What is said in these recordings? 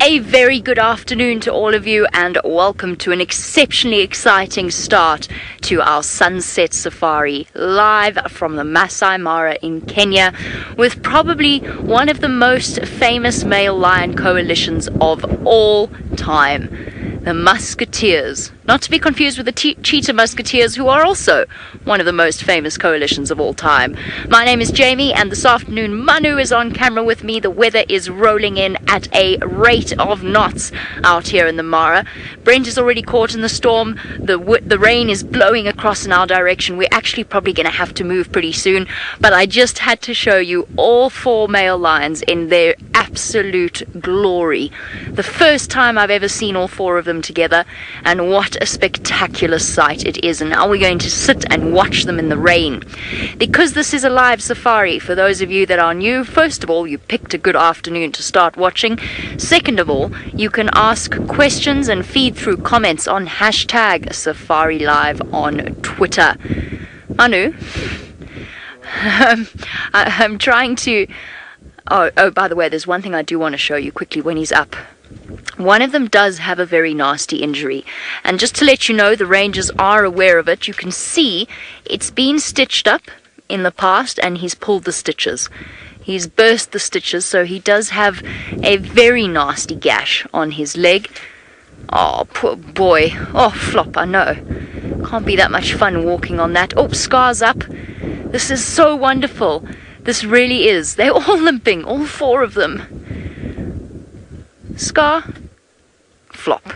A very good afternoon to all of you, and welcome to an exceptionally exciting start to our Sunset Safari live from the Maasai Mara in Kenya, with probably one of the most famous male lion coalitions of all time, the Musketeers. Not to be confused with the Cheetah Musketeers, who are also one of the most famous coalitions of all time. My name is Jamie, and this afternoon Manu is on camera with me. The weather is rolling in at a rate of knots out here in the Mara. Brent is already caught in the storm. The rain is blowing across in our direction. We're actually probably going to have to move pretty soon, but I just had to show you all four male lions in their absolute glory. The first time I've ever seen all four of them together, and what a spectacular sight it is. And now we're going to sit and watch them in the rain. Because this is a live safari, for those of you that are new, first of all, you picked a good afternoon to start watching. Second of all, you can ask questions and feed through comments on hashtag Safari Live on Twitter. Manu, I'm trying to... Oh, by the way, there's one thing I do want to show you quickly when he's up. One of them does have a very nasty injury, and just to let you know, the rangers are aware of it. You can see it's been stitched up in the past, and he's pulled the stitches. He's burst the stitches, so he does have a very nasty gash on his leg. Oh, poor boy. Oh, flop, I know. Can't be that much fun walking on that. Oh, Scar's up. This is so wonderful. This really is. They're all limping, all four of them. Scar, flop.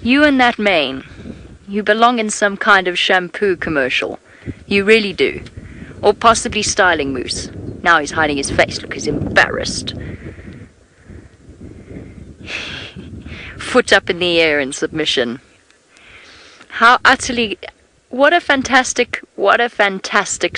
You and that mane, you belong in some kind of shampoo commercial. You really do. Or possibly styling mousse. Now he's hiding his face. Look, he's embarrassed. Foot up in the air in submission. How utterly... What a fantastic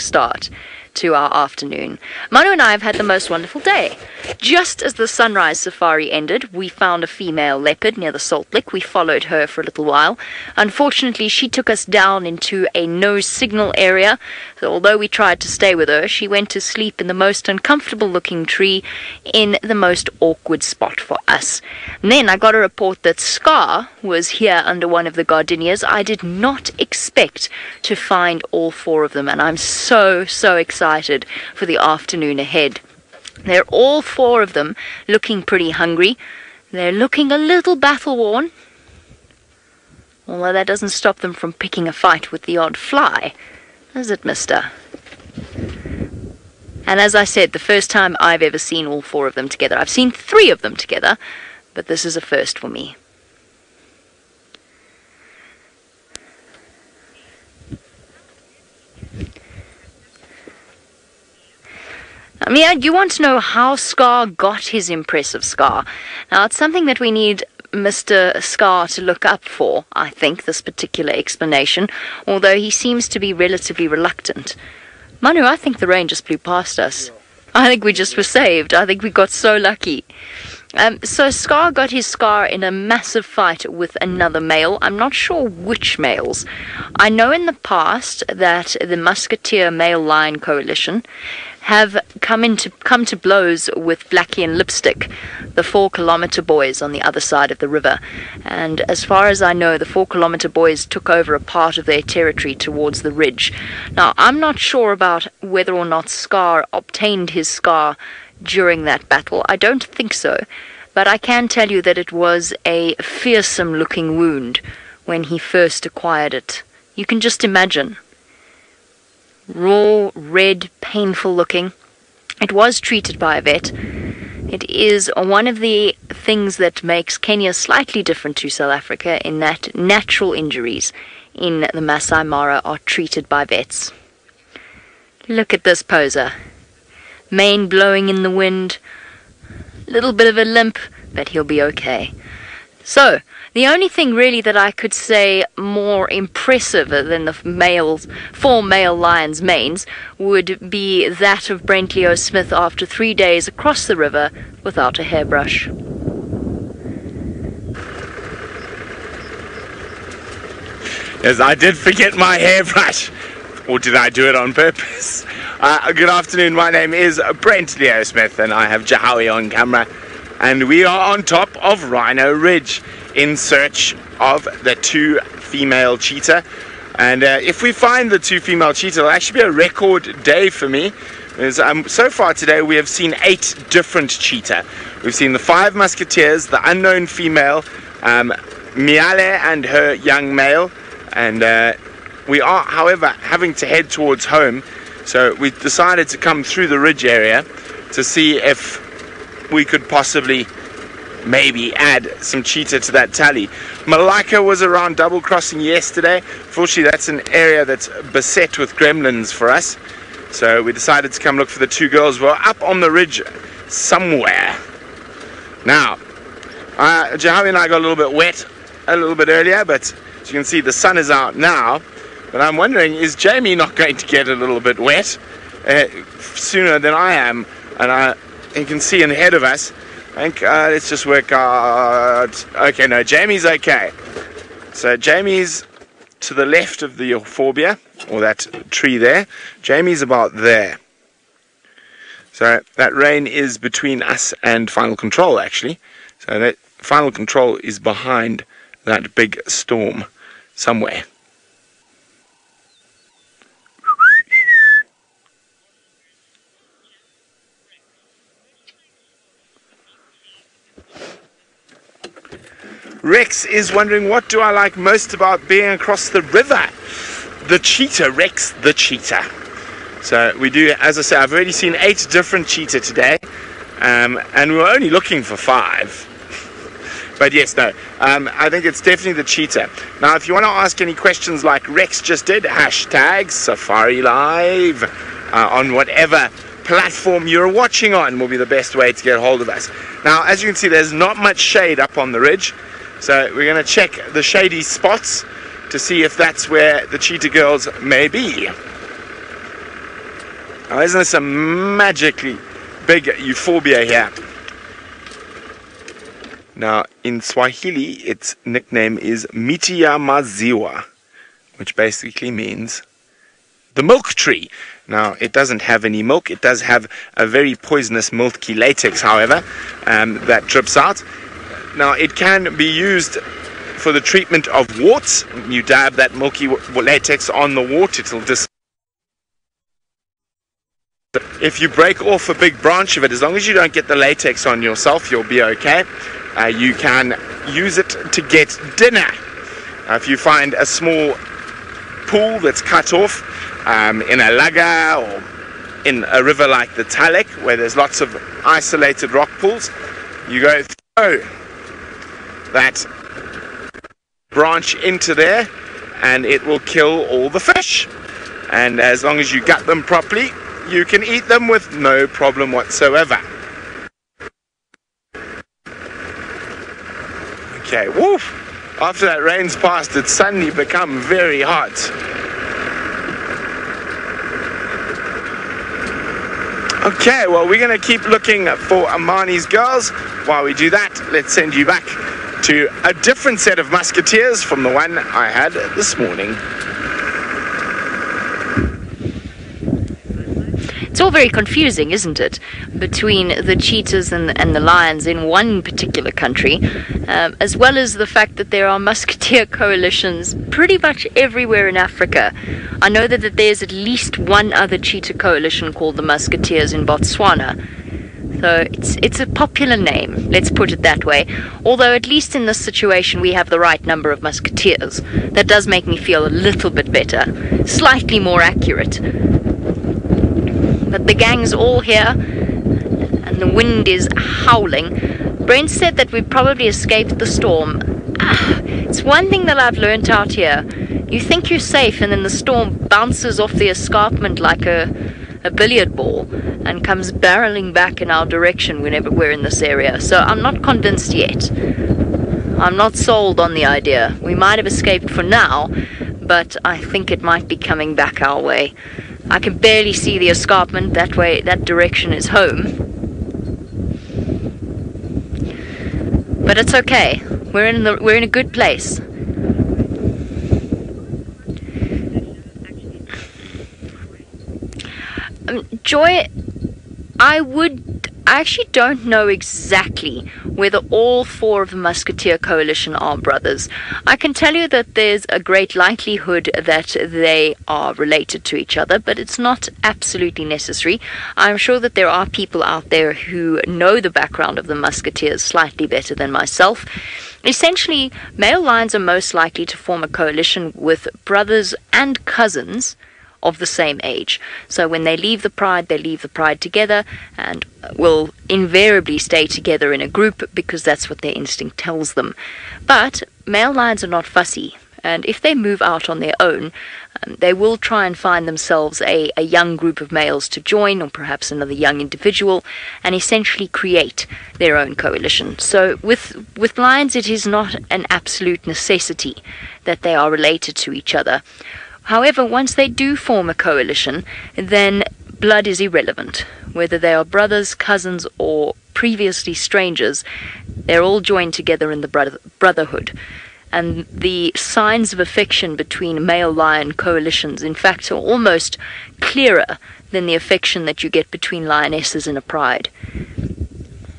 start to our afternoon. Manu and I have had the most wonderful day. Just as the sunrise safari ended, we found a female leopard near the salt lick. We followed her for a little while. Unfortunately, she took us down into a no signal area. So although we tried to stay with her, she went to sleep in the most uncomfortable looking tree in the most awkward spot for us. And then I got a report that Scar was here under one of the gardenias. I did not expect to find all four of them, and I'm so excited for the afternoon ahead. They're all four of them looking pretty hungry. They're looking a little battle-worn, although that doesn't stop them from picking a fight with the odd fly, does it, mister? And as I said, the first time I've ever seen all four of them together. I've seen three of them together, but this is a first for me. I mean, you want to know how Scar got his impressive scar. Now, it's something that we need Mr. Scar to look up for, I think, this particular explanation, although he seems to be relatively reluctant. Manu, I think the rain just blew past us. I think we just were saved. I think we got so lucky. So Scar got his scar in a massive fight with another male. I'm not sure which males. I know in the past that the Musketeer Male Lion Coalition have come to blows with Blackie and Lipstick, the 4 kilometer boys on the other side of the river. And as far as I know, the 4 kilometer boys took over a part of their territory towards the ridge. Now, I'm not sure about whether or not Scar obtained his scar during that battle. I don't think so, but I can tell you that it was a fearsome looking wound when he first acquired it. You can just imagine. Raw, red, painful looking. It was treated by a vet. It is one of the things that makes Kenya slightly different to South Africa, in that natural injuries in the Maasai Mara are treated by vets. Look at this poser. Mane blowing in the wind. Little bit of a limp, but he'll be okay. So, the only thing really that I could say more impressive than the four male lions' manes would be that of Brent Leo-Smith after 3 days across the river without a hairbrush. Yes, I did forget my hairbrush. Or did I do it on purpose? Good afternoon, my name is Brent Leo-Smith, and I have Jahawi on camera. and we are on top of Rhino Ridge in search of the two female cheetah. And if we find the two female cheetah, it'll actually be a record day for me. Because, so far today we have seen 8 different cheetah. We've seen the 5 musketeers, the unknown female, Miale and her young male, and we are however having to head towards home, so we decided to come through the ridge area to see if we could possibly maybe add some cheetah to that tally. Malika was around double crossing yesterday. Fortunately, that's an area that's beset with gremlins for us, so we decided to come look for the two girls. We're up on the ridge somewhere now. Jahawi and I got a little bit wet a little bit earlier, but as you can see the sun is out now. But I'm wondering, is Jamie not going to get a little bit wet sooner than I am? And you can see in ahead of us, I think let's just work out. Okay, no, Jamie's okay. So Jamie's to the left of the euphorbia, or that tree there. Jamie's about there. So that rain is between us and Final Control, actually. So that Final Control is behind that big storm somewhere. Rex is wondering, what do I like most about being across the river? The cheetah, Rex, the cheetah. So we do, as I say, I've already seen 8 different cheetah today, and we were only looking for 5. But yes, no, I think it's definitely the cheetah. Now, if you want to ask any questions like Rex just did, hashtag Safari Live on whatever platform you're watching on will be the best way to get hold of us. Now, as you can see, there's not much shade up on the ridge, so we're going to check the shady spots to see if that's where the cheetah girls may be. Now, isn't this a magically big euphorbia here? Now, in Swahili, its nickname is Miti ya Maziwa, which basically means the milk tree. Now, it doesn't have any milk. It does have a very poisonous milky latex, however, that drips out. Now, it can be used for the treatment of warts. You dab that milky latex on the wart, it'll disappear. If you break off a big branch of it, as long as you don't get the latex on yourself, you'll be okay. You can use it to get dinner. If you find a small pool that's cut off in a laga or in a river like the Talek, where there's lots of isolated rock pools, you go throw that branch into there and it will kill all the fish. And as long as you gut them properly, you can eat them with no problem whatsoever. Okay, woof! After that rain's passed, it's suddenly become very hot. Okay, well, we're going to keep looking for Amani's girls. While we do that, let's send you back to a different set of musketeers from the one I had this morning. It's all very confusing, isn't it, between the cheetahs and the lions in one particular country, as well as the fact that there are musketeer coalitions pretty much everywhere in Africa. I know that there's at least one other cheetah coalition called the Musketeers in Botswana. So it's a popular name, let's put it that way. Although at least in this situation we have the right number of musketeers. That does make me feel a little bit better, slightly more accurate. But the gang's all here and the wind is howling. Brent said that we probably escaped the storm. It's one thing that I've learnt out here. You think you're safe and then the storm bounces off the escarpment like a billiard ball and comes barreling back in our direction whenever we're in this area. So I'm not convinced yet. I'm not sold on the idea. We might have escaped for now, but I think it might be coming back our way. I can barely see the escarpment that way. That direction is home. But it's okay. We're in a good place. Joy, I would I actually don't know exactly whether all four of the Musketeer Coalition are brothers. I can tell you that there's a great likelihood that they are related to each other, but it's not absolutely necessary. I'm sure that there are people out there who know the background of the Musketeers slightly better than myself. Essentially, male lions are most likely to form a coalition with brothers and cousins of the same age. So when they leave the pride together and will invariably stay together in a group because that's what their instinct tells them. But male lions are not fussy, and if they move out on their own, they will try and find themselves a young group of males to join, or perhaps another young individual, and essentially create their own coalition. So with lions, it is not an absolute necessity that they are related to each other. However, once they do form a coalition, then blood is irrelevant. Whether they are brothers, cousins, or previously strangers, they're all joined together in the brotherhood. And the signs of affection between male-lion coalitions, in fact, are almost clearer than the affection that you get between lionesses in a pride.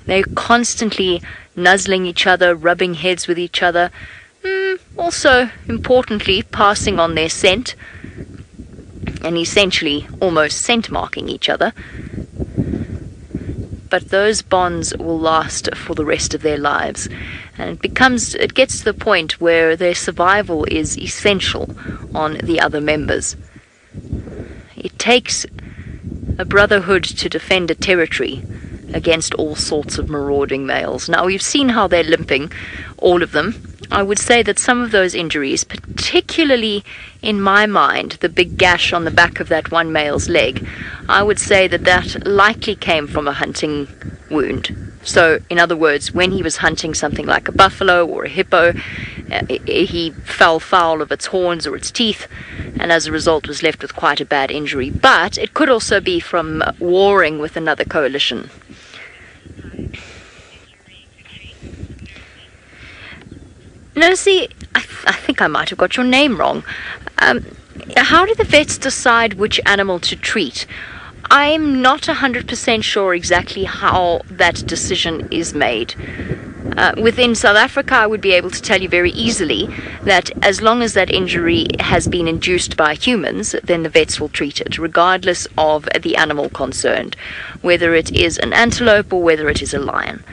They're constantly nuzzling each other, rubbing heads with each other, also, importantly, passing on their scent and essentially almost scent-marking each other. But those bonds will last for the rest of their lives, and it gets to the point where their survival is essential on the other members. It takes a brotherhood to defend a territory against all sorts of marauding males. Now, we've seen how they're limping, all of them. I would say that some of those injuries, particularly in my mind, the big gash on the back of that one male's leg, I would say that that likely came from a hunting wound. So, in other words, when he was hunting something like a buffalo or a hippo, he fell foul of its horns or its teeth, and as a result was left with quite a bad injury. But it could also be from warring with another coalition. No, see, I think I might have got your name wrong. How do the vets decide which animal to treat? I'm not 100% sure exactly how that decision is made. Within South Africa, I would be able to tell you very easily that as long as that injury has been induced by humans, then the vets will treat it, regardless of the animal concerned, whether it is an antelope or whether it is a lion.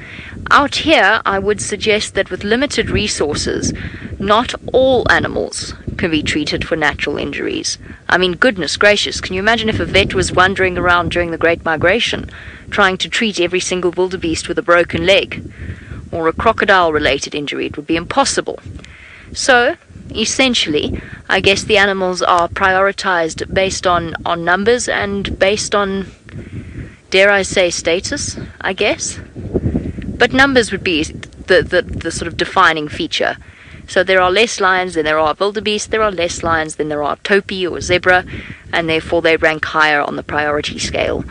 Out here, I would suggest that with limited resources, not all animals can be treated for natural injuries. I mean, goodness gracious, can you imagine if a vet was wandering around during the Great Migration, trying to treat every single wildebeest with a broken leg or a crocodile-related injury? It would be impossible. So, essentially, I guess the animals are prioritized based on numbers and based on, dare I say, status, I guess. But numbers would be the sort of defining feature. So there are less lions than there are wildebeest, there are less lions than there are topi or zebra, and therefore they rank higher on the priority scale,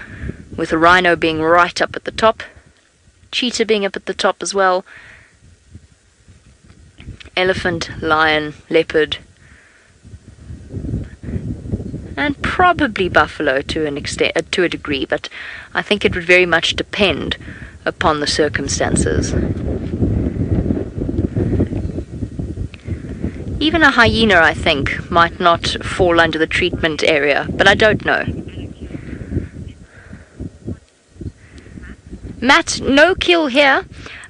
with a rhino being right up at the top, cheetah being up at the top as well, elephant, lion, leopard, and probably buffalo to an extent, to a degree, but I think it would very much depend upon the circumstances. Even a hyena, I think, might not fall under the treatment area, but I don't know. Matt, no kill here.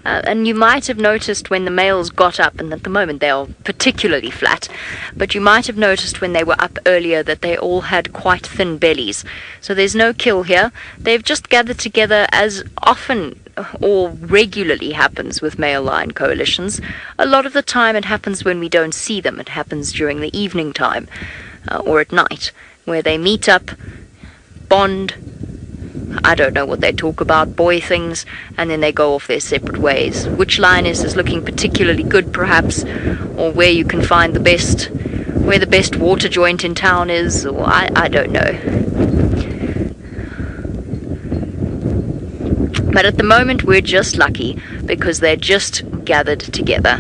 And you might have noticed when the males got up, and at the moment they are particularly flat, but you might have noticed when they were up earlier that they all had quite thin bellies. So there's no kill here. They've just gathered together, as often or regularly happens with male lion coalitions. A lot of the time it happens when we don't see them. It happens during the evening time or at night, where they meet up, bond, I don't know what they talk about, boy things, and then they go off their separate ways. Which lioness is looking particularly good, perhaps, or where you can find where the best water joint in town is, or I don't know. But at the moment we're just lucky because they're just gathered together.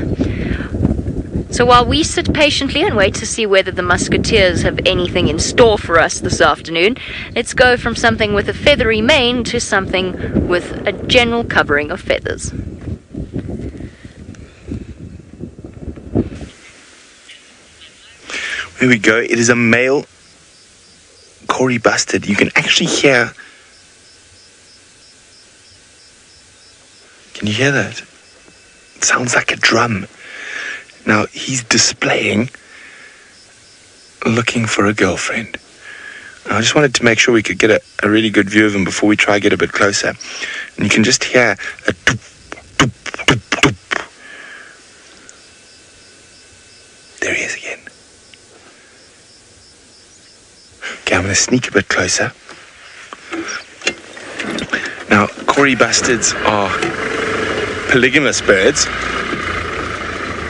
So while we sit patiently and wait to see whether the musketeers have anything in store for us this afternoon, let's go from something with a feathery mane to something with a general covering of feathers. Here we go. It is a male Kori Bustard. You can actually hear... Can you hear that? It sounds like a drum. Now, he's displaying, looking for a girlfriend. I just wanted to make sure we could get a really good view of him before we try to get a bit closer. And you can just hear a doop, doop, doop, doop. There he is again. Okay, I'm going to sneak a bit closer. Now, Kori Bustards are polygamous birds.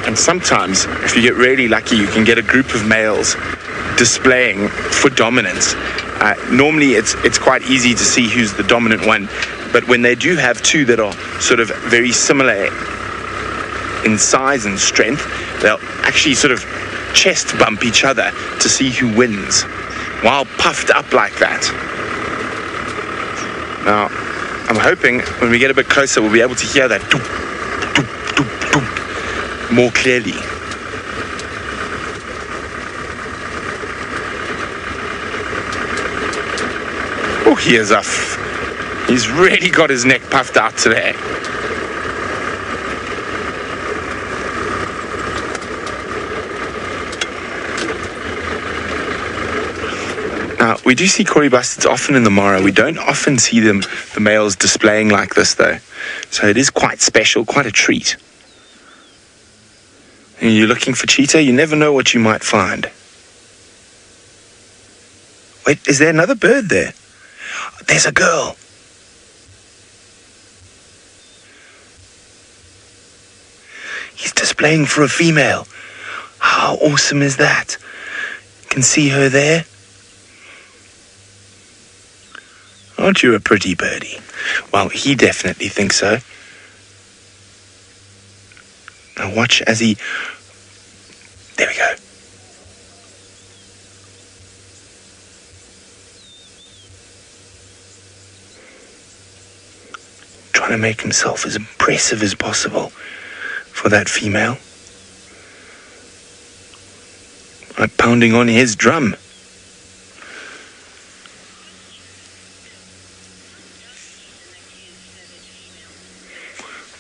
And sometimes, if you get really lucky, you can get a group of males displaying for dominance. Normally, it's quite easy to see who's the dominant one. But when they do have two that are sort of very similar in size and strength, they'll actually sort of chest bump each other to see who wins, while puffed up like that. Now, I'm hoping when we get a bit closer, we'll be able to hear that doop, doop, doop, doop more clearly. Oh, here's Uff. He's really got his neck puffed out today. We do see Kori Bustards often in the Mara. We don't often see them, the males, displaying like this, though. So it is quite special, quite a treat. And you're looking for cheetah, you never know what you might find. Wait, is there another bird there? There's a girl. He's displaying for a female. How awesome is that? You can see her there. Aren't you a pretty birdie? Well, he definitely thinks so. Now watch as he... There we go. Trying to make himself as impressive as possible for that female. Like pounding on his drum.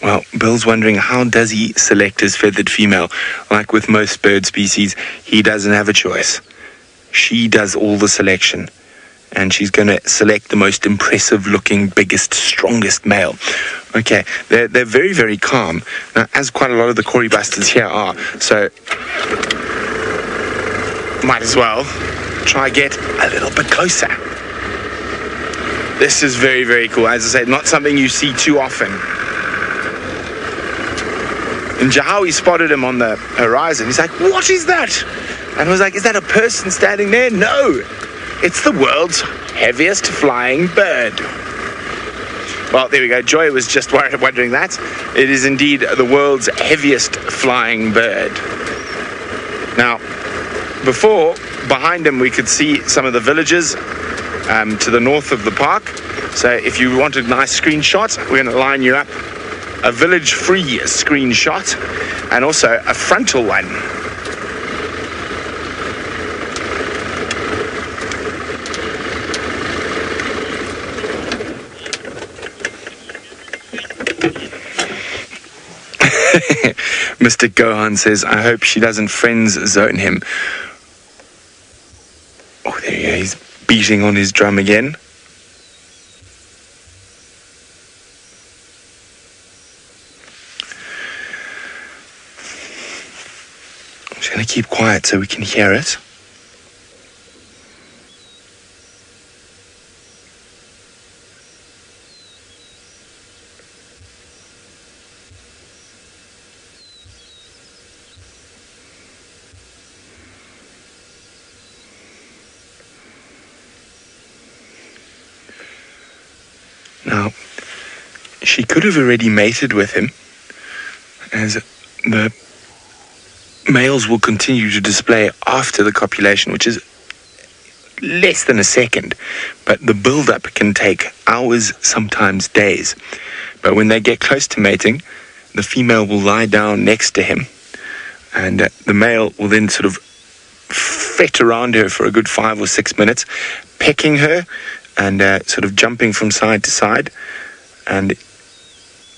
Well, Bill's wondering, how does he select his feathered female? Like with most bird species, he doesn't have a choice. She does all the selection. And she's going to select the most impressive-looking, biggest, strongest male. Okay, they're very, very calm. Now, as quite a lot of the Kori Bustards here are, so... Might as well try get a little bit closer. This is very, very cool. As I said, not something you see too often. And Jahawi spotted him on the horizon. He's like, what is that? And I was like, is that a person standing there? No, it's the world's heaviest flying bird. Well, there we go. Joy was just wondering that. It is indeed the world's heaviest flying bird. Now, before, behind him, we could see some of the villages to the north of the park. So if you want a nice screenshot, we're going to line you up. A village-free screenshot, and also a frontal one. Mr. Gohan says, I hope she doesn't friends zone him. Oh, there he is, beating on his drum again. Gonna keep quiet so we can hear it. Now, she could have already mated with him, as the males will continue to display after the copulation, which is less than a second, but the build-up can take hours, sometimes days. But when they get close to mating, the female will lie down next to him, and the male will then sort of fet around her for a good 5 or 6 minutes, pecking her and sort of jumping from side to side, and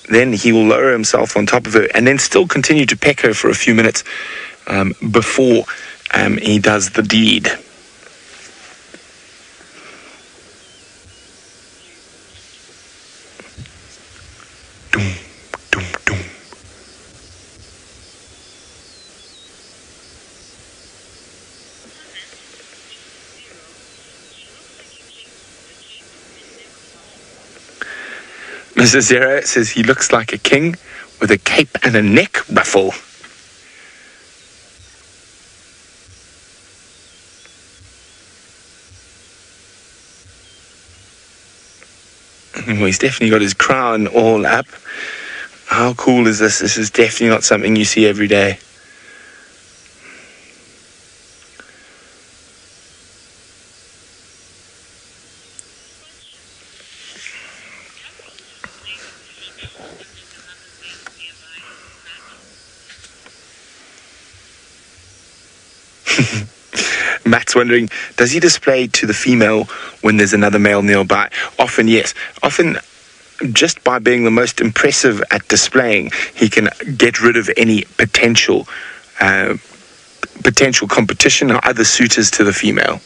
then he will lower himself on top of her and then still continue to peck her for a few minutes before he does the deed. Mrs. Zero says he looks like a king with a cape and a neck ruffle. Well, he's definitely got his crown all up. How cool is this? This is definitely not something you see every day. Matt's wondering, does he display to the female when there's another male nearby? Often, yes. Often, just by being the most impressive at displaying, he can get rid of any potential competition or other suitors to the female.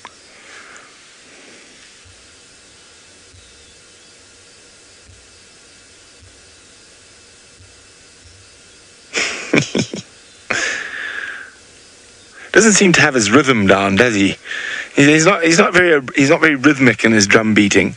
Doesn't seem to have his rhythm down, does he? He's not very rhythmic in his drum beating.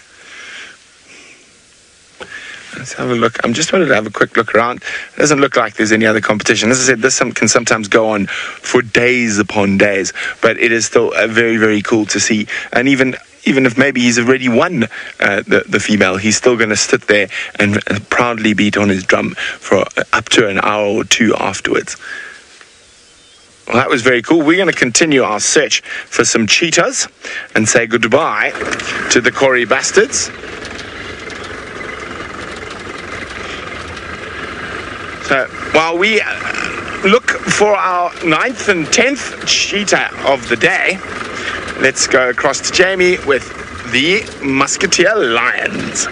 Let's have a look. I'm just wanted to have a quick look around. It doesn't look like there's any other competition. As I said, this can sometimes go on for days upon days, but it is still very, very cool to see. And even if maybe he's already won the female, he's still going to sit there and proudly beat on his drum for up to an hour or two afterwards. Well, that was very cool. We're going to continue our search for some cheetahs and say goodbye to the Kori Bustards. So while we look for our 9th and 10th cheetah of the day, let's go across to Jamie with the Musketeer Lions.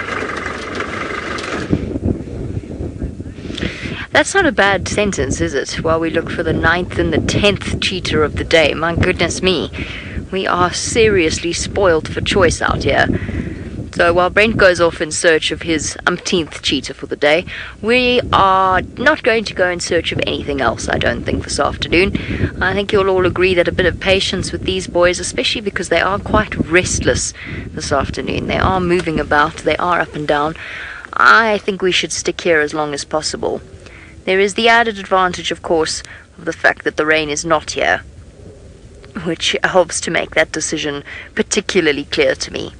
That's not a bad sentence, is it? While we look for the 9th and the 10th cheetah of the day. My goodness me, we are seriously spoiled for choice out here. So while Brent goes off in search of his umpteenth cheetah for the day, we are not going to go in search of anything else, I don't think, this afternoon. I think you'll all agree that a bit of patience with these boys, especially because they are quite restless this afternoon. They are moving about, they are up and down. I think we should stick here as long as possible. There is the added advantage, of course, of the fact that the rain is not here, which helps to make that decision particularly clear to me.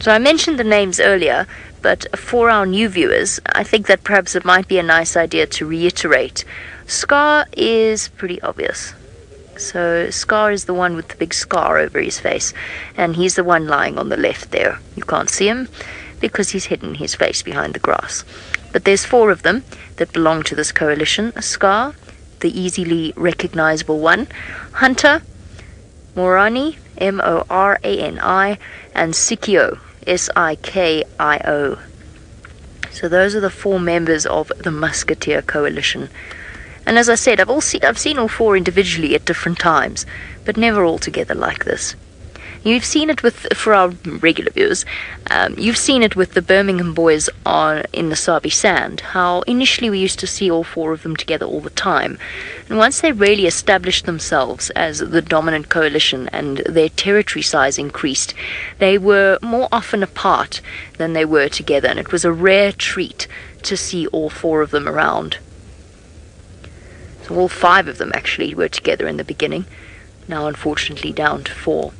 So I mentioned the names earlier, but for our new viewers, I think that perhaps it might be a nice idea to reiterate. Scar is pretty obvious. So Scar is the one with the big scar over his face, and he's the one lying on the left there. You can't see him because he's hidden his face behind the grass. But there's 4 of them that belong to this coalition. Scar, the easily recognizable one, Hunter, Morani, M-O-R-A-N-I, and Sikio, S-I-K-I-O. So those are the 4 members of the Musketeer Coalition. And as I said, I've seen all 4 individually at different times, but never all together like this. You've seen it with, for our regular viewers, you've seen it with the Birmingham boys in the Sabi Sand, how initially we used to see all 4 of them together all the time. And once they really established themselves as the dominant coalition and their territory size increased, they were more often apart than they were together, and it was a rare treat to see all 4 of them around. So all 5 of them actually were together in the beginning, now unfortunately down to 4.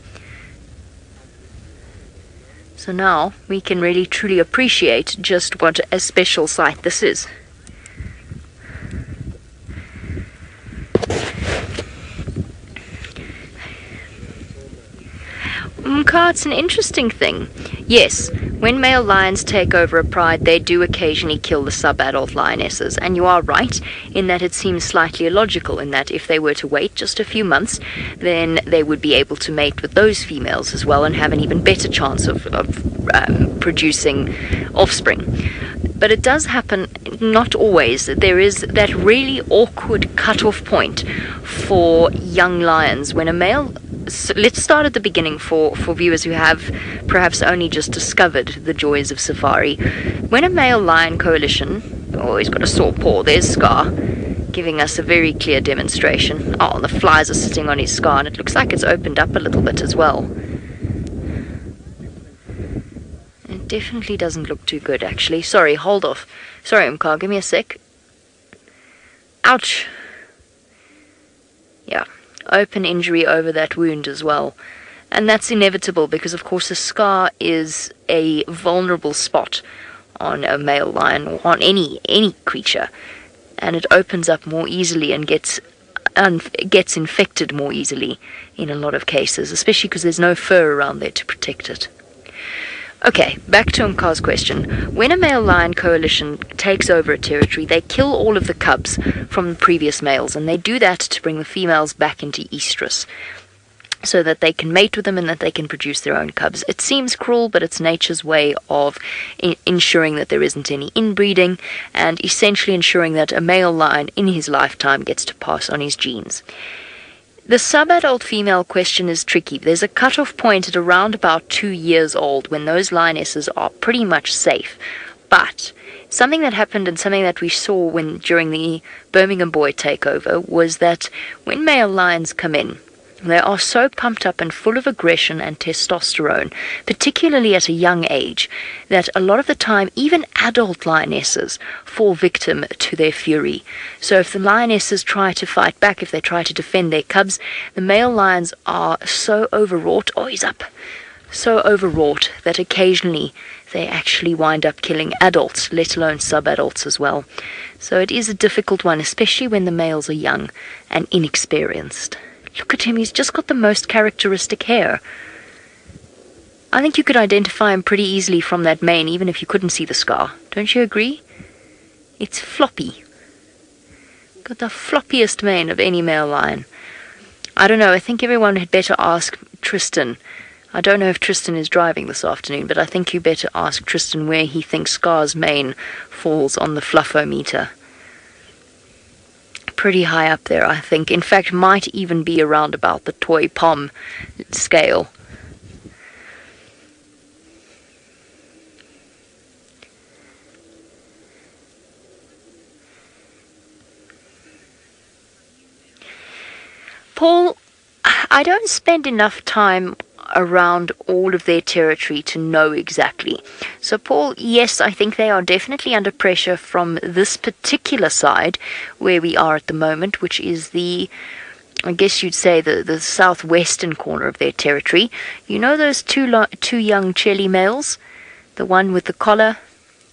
So now we can really truly appreciate just what a special sight this is. Mkhart's an interesting thing. Yes, when male lions take over a pride, they do occasionally kill the sub-adult lionesses, and you are right in that it seems slightly illogical in that if they were to wait just a few months, then they would be able to mate with those females as well and have an even better chance of producing offspring. But it does happen, not always, that there is that really awkward cut-off point for young lions when a male... So let's start at the beginning for viewers who have perhaps only just discovered the joys of safari. When a male lion coalition... Oh, he's got a sore paw. There's Scar, giving us a very clear demonstration. Oh, and the flies are sitting on his scar, and it looks like it's opened up a little bit as well. It definitely doesn't look too good, actually. Sorry, hold off. Sorry, Mkar, give me a sec. Ouch. Yeah. Open injury over that wound as well, and that's inevitable because of course a scar is a vulnerable spot on a male lion or on any creature, and it opens up more easily and gets infected more easily in a lot of cases, especially because there's no fur around there to protect it. Okay, back to Mkar's question. When a male lion coalition takes over a territory, they kill all of the cubs from the previous males, and they do that to bring the females back into estrus, so that they can mate with them and that they can produce their own cubs. It seems cruel, but it's nature's way of ensuring that there isn't any inbreeding, and essentially ensuring that a male lion in his lifetime gets to pass on his genes. The sub-adult female question is tricky. There's a cut-off point at around about 2 years old when those lionesses are pretty much safe. But something that happened and something that we saw during the Birmingham boy takeover was that when male lions come in, they are so pumped up and full of aggression and testosterone, particularly at a young age, that a lot of the time even adult lionesses fall victim to their fury. So if the lionesses try to fight back, if they try to defend their cubs, the male lions are so overwrought, oh he's up, so overwrought that occasionally they actually wind up killing adults, let alone sub-adults as well. So it is a difficult one, especially when the males are young and inexperienced. Look at him, he's just got the most characteristic hair. I think you could identify him pretty easily from that mane, even if you couldn't see the scar. Don't you agree? It's floppy. Got the floppiest mane of any male lion. I don't know, I think everyone had better ask Tristan. I don't know if Tristan is driving this afternoon, but I think you better ask Tristan where he thinks Scar's mane falls on the fluffometer. Pretty high up there, I think. In fact, might even be around about the toy pom scale. Paul, I don't spend enough time around all of their territory to know exactly. So Paul, yes, I think they are definitely under pressure from this particular side where we are at the moment, which is the, I guess you'd say, the southwestern corner of their territory. You know those two young Chelly males? The one with the collar?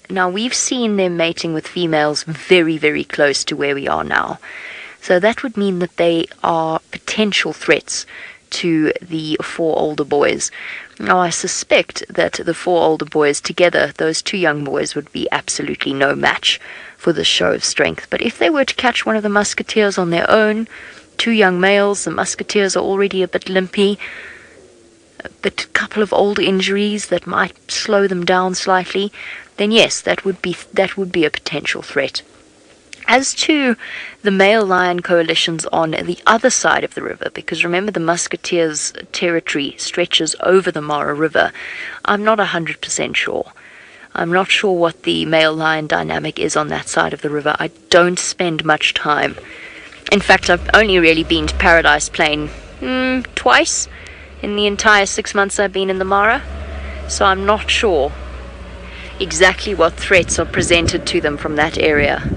Now we've seen them mating with females very, very close to where we are now. So that would mean that they are potential threats to the four older boys. Now I suspect that the four older boys together, those two young boys, would be absolutely no match for the show of strength. But if they were to catch one of the musketeers on their own, two young males, the musketeers are already a bit limpy, a couple of old injuries that might slow them down slightly, then yes, that would be a potential threat. As to the male lion coalitions on the other side of the river, because remember the Musketeers' territory stretches over the Mara River, I'm not 100% sure. I'm not sure what the male lion dynamic is on that side of the river. I don't spend much time. In fact, I've only really been to Paradise Plain twice in the entire 6 months I've been in the Mara, so I'm not sure exactly what threats are presented to them from that area.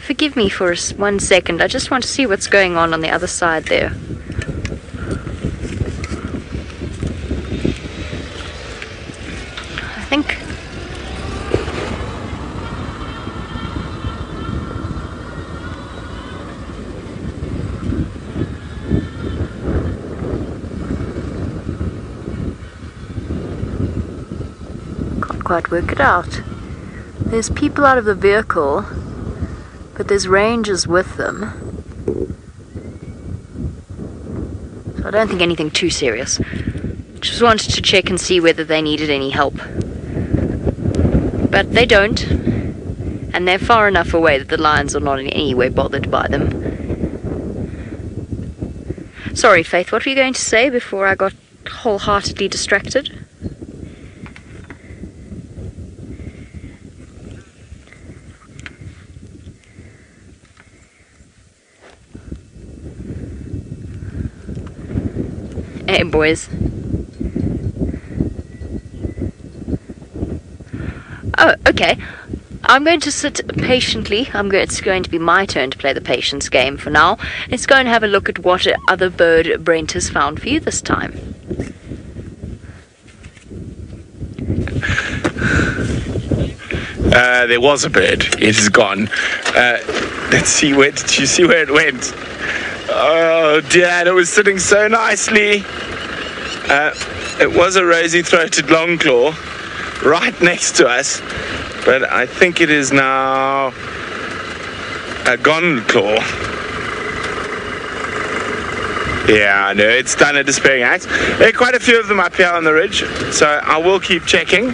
Forgive me for 1 second. I just want to see what's going on the other side there. I think. quite work it out. There's people out of the vehicle, but there's rangers with them. So I don't think anything too serious. Just wanted to check and see whether they needed any help. But they don't, and they're far enough away that the lions are not in any way bothered by them. Sorry, Faith, what were you going to say before I got wholeheartedly distracted? Hey, boys. Oh, okay. I'm going to sit patiently. It's going to be my turn to play the patience game for now. Let's go and have a look at what other bird Brent has found for you this time. There was a bird. It is gone. Let's see where. Did you see where it went? Oh, Dad, it was sitting so nicely. It was a rosy-throated longclaw right next to us, but I think it is now a gonclaw. Yeah, I know, it's done a despairing act. There are quite a few of them up here on the ridge, so I will keep checking.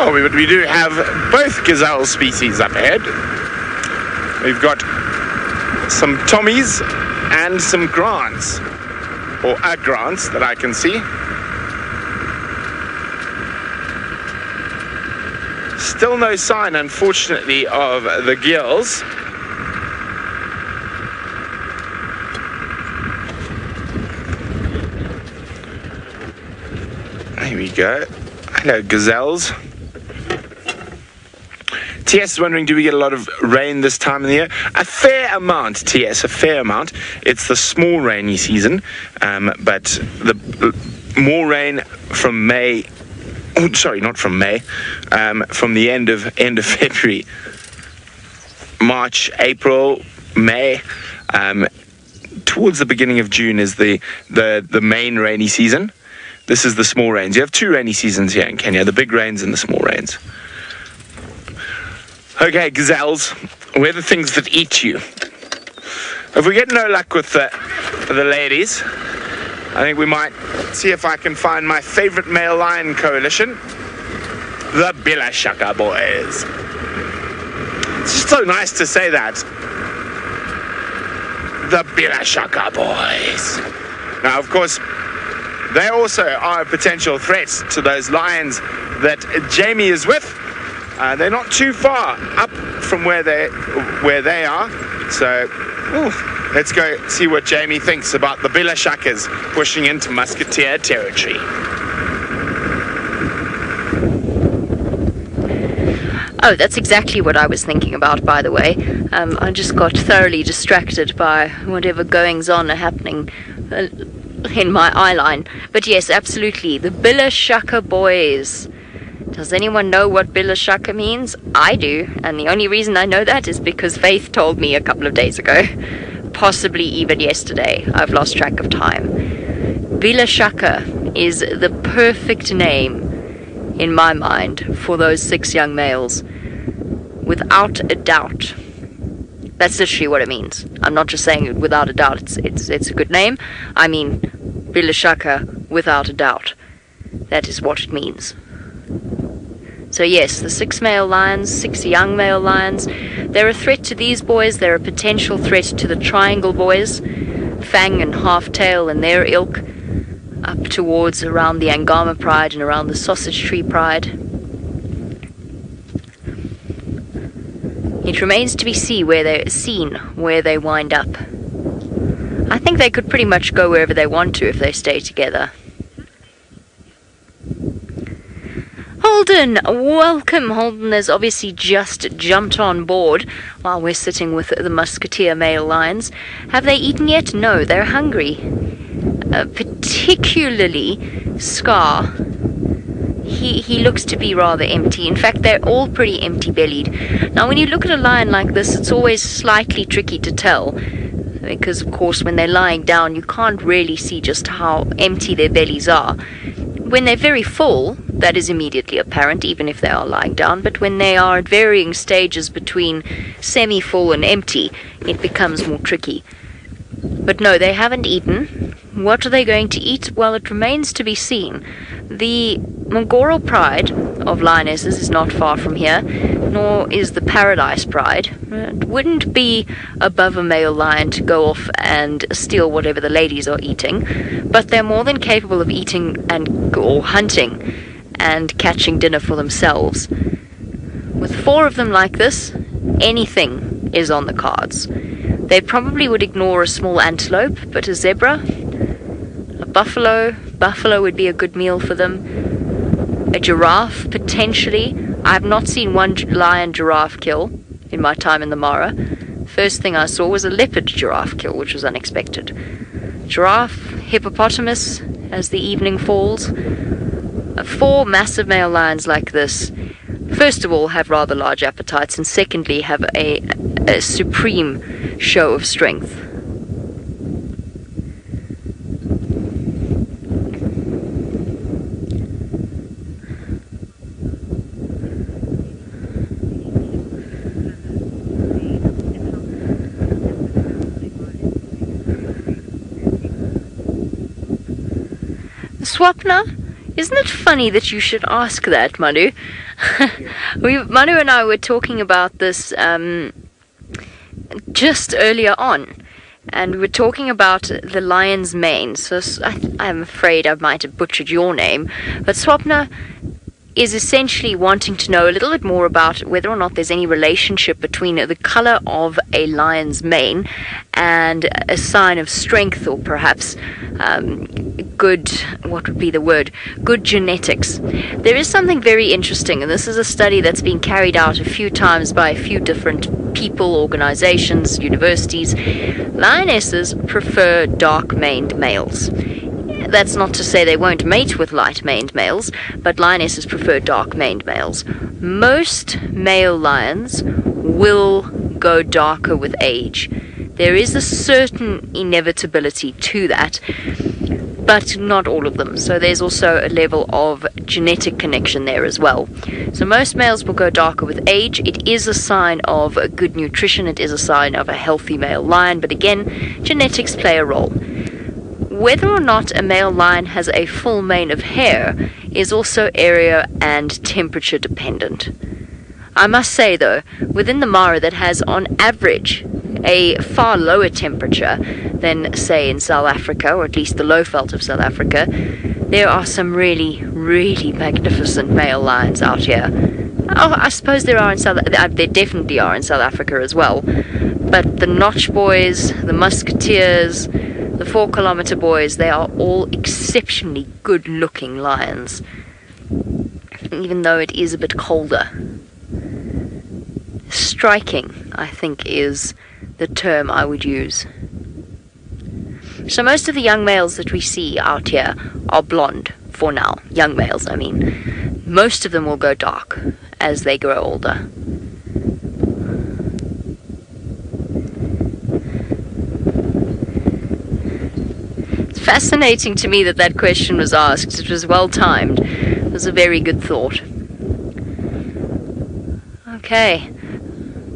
Oh, we do have both gazelle species up ahead. We've got some Tommies and some Grants, or a Grants that I can see. Still no sign, unfortunately, of the gills. There we go. Hello, gazelles. TS is wondering, do we get a lot of rain this time of the year? A fair amount, TS, a fair amount. It's the small rainy season, but more rain from May. Oh, sorry, not from May. From the end of February, March, April, May, towards the beginning of June is the main rainy season. This is the small rains. You have two rainy seasons here in Kenya: the big rains and the small rains. Okay, gazelles, we're the things that eat you. If we get no luck with the ladies, I think we might see if I can find my favorite male lion coalition, the Bilashaka boys. It's just so nice to say that. The Bilashaka boys. Now, of course, they also are a potential threat to those lions that Jamie is with. They're not too far up from where they are, so let's go see what Jamie thinks about the Bilashakas pushing into musketeer territory. Oh, that's exactly what I was thinking about, by the way. I just got thoroughly distracted by whatever goings on are happening in my eye line. But yes, absolutely, the Bilashaka boys. Does anyone know what Bilashaka means? I do, and the only reason I know that is because Faith told me a couple of days ago. Possibly even yesterday. I've lost track of time. Bilashaka is the perfect name, in my mind, for those 6 young males. Without a doubt. That's literally what it means. I'm not just saying it without a doubt. It's a good name. I mean, Bilashaka without a doubt. That is what it means. So yes, the 6 male lions, 6 young male lions, they're a threat to these boys, they're a potential threat to the triangle boys, Fang and Halftail and their ilk, up towards around the Angama Pride and around the Sausage Tree Pride. It remains to be seen where they wind up. I think they could pretty much go wherever they want to if they stay together. Holden, welcome. Holden has obviously just jumped on board while we're sitting with the musketeer male lions. Have they eaten yet? No, they're hungry. Particularly Scar. He looks to be rather empty. In fact, they're all pretty empty-bellied. Now, when you look at a lion like this, it's always slightly tricky to tell because of course when they're lying down you can't really see just how empty their bellies are. When they're very full, that is immediately apparent, even if they are lying down, but when they are at varying stages between semi-full and empty, it becomes more tricky. But no, they haven't eaten. What are they going to eat? Well, it remains to be seen. The Ngoro pride of lionesses is not far from here, nor is the Paradise pride. It wouldn't be above a male lion to go off and steal whatever the ladies are eating, but they're more than capable of eating and or hunting and catching dinner for themselves. With four of them like this, anything is on the cards. They probably would ignore a small antelope, but a zebra, a buffalo would be a good meal for them, a giraffe potentially. I have not seen one lion giraffe kill in my time in the Mara. First thing I saw was a leopard giraffe kill, which was unexpected. Giraffe, hippopotamus as the evening falls. Four massive male lions like this, first of all, have rather large appetites, and secondly, have a supreme show of strength. Swapna? Isn't it funny that you should ask that, Manu? Manu and I were talking about this just earlier on, and we were talking about the lion's mane. So I'm afraid I might have butchered your name, but Swapna is essentially wanting to know a little bit more about whether or not there's any relationship between the color of a lion's mane and a sign of strength, or perhaps good, what would be the word, good genetics. There is something very interesting, and this is a study that's been carried out a few times by a few different people, organizations, universities. Lionesses prefer dark-maned males. That's not to say they won't mate with light-maned males, but lionesses prefer dark-maned males. Most male lions will go darker with age. There is a certain inevitability to that, but not all of them. So there's also a level of genetic connection there as well. So most males will go darker with age. It is a sign of a good nutrition. It is a sign of a healthy male lion. But again, genetics play a role. Whether or not a male lion has a full mane of hair is also area and temperature dependent. I must say though, within the Mara that has on average a far lower temperature than say in South Africa, or at least the low veld of South Africa, there are some really, really magnificent male lions out here. Oh, I suppose there are in there definitely are in South Africa as well. But the Notch boys, the Musketeers, the 4 kilometer boys, they are all exceptionally good looking lions, even though it is a bit colder. Striking, I think, is the term I would use. So most of the young males that we see out here are blonde for now. Young males, I mean. Most of them will go dark as they grow older. Fascinating to me that question was asked. It was well timed. It was a very good thought. Okay.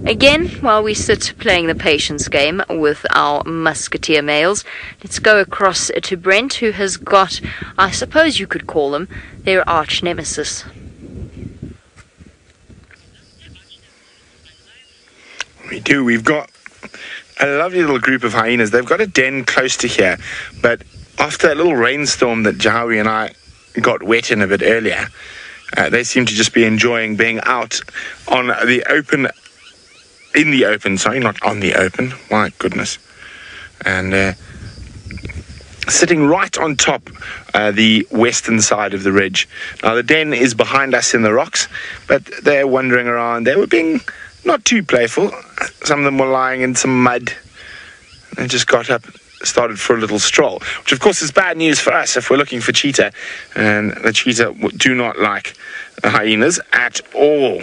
Again, while we sit playing the patience game with our musketeer males, let's go across to Brent, who has got, I suppose you could call them, their arch nemesis. We do. We've got a lovely little group of hyenas. They've got a den close to here, but after a little rainstorm that Jahawi and I got wet in a bit earlier, they seem to just be enjoying being out on the open, in the open, sorry, not on the open, my goodness, and sitting right on top the western side of the ridge. Now the den is behind us in the rocks, but they're wandering around. They were being not too playful. Some of them were lying in some mud and just got up, started for a little stroll, which of course is bad news for us if we're looking for cheetah, and the cheetah do not like the hyenas at all.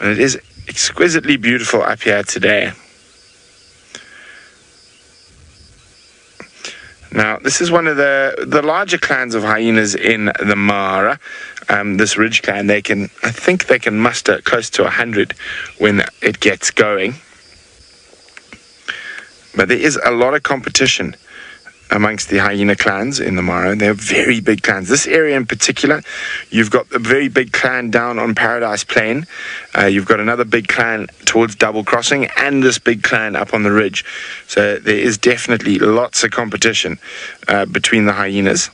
And it is exquisitely beautiful up here today. Now, this is one of the larger clans of hyenas in the Mara. This ridge clan, I think they can muster close to 100 when it gets going. But there is a lot of competition amongst the hyena clans in the Mara. They're very big clans. This area in particular, you've got a very big clan down on Paradise Plain. You've got another big clan towards Double Crossing and this big clan up on the ridge. So there is definitely lots of competition between the hyenas.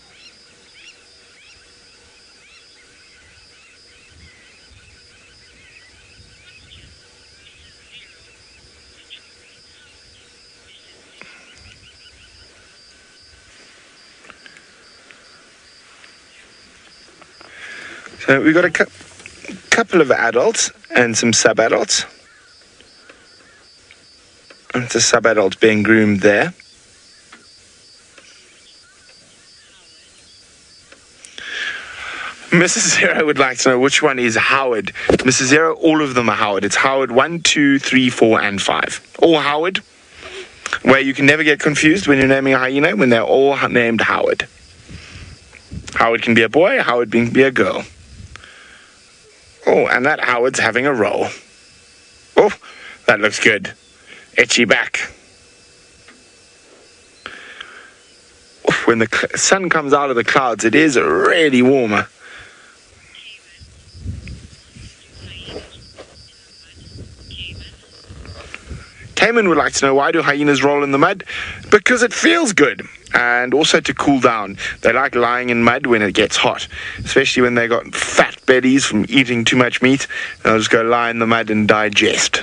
So we've got a couple of adults and some sub-adults. It's a sub-adult being groomed there. Mrs. Zero would like to know which one is Howard. Mrs. Zero, all of them are Howard. It's Howard 1, 2, 3, 4, and 5. All Howard, where you can never get confused when you're naming a hyena, when they're all named Howard. Howard can be a boy, Howard can be a girl. Oh, and that Howard's having a roll. Oh, that looks good. Itchy back. Oh, when the sun comes out of the clouds, it is really warmer. Cayman would like to know, why do hyenas roll in the mud? Because it feels good, and also to cool down. They like lying in mud when it gets hot, especially when they got fat bellies from eating too much meat. They'll just go lie in the mud and digest.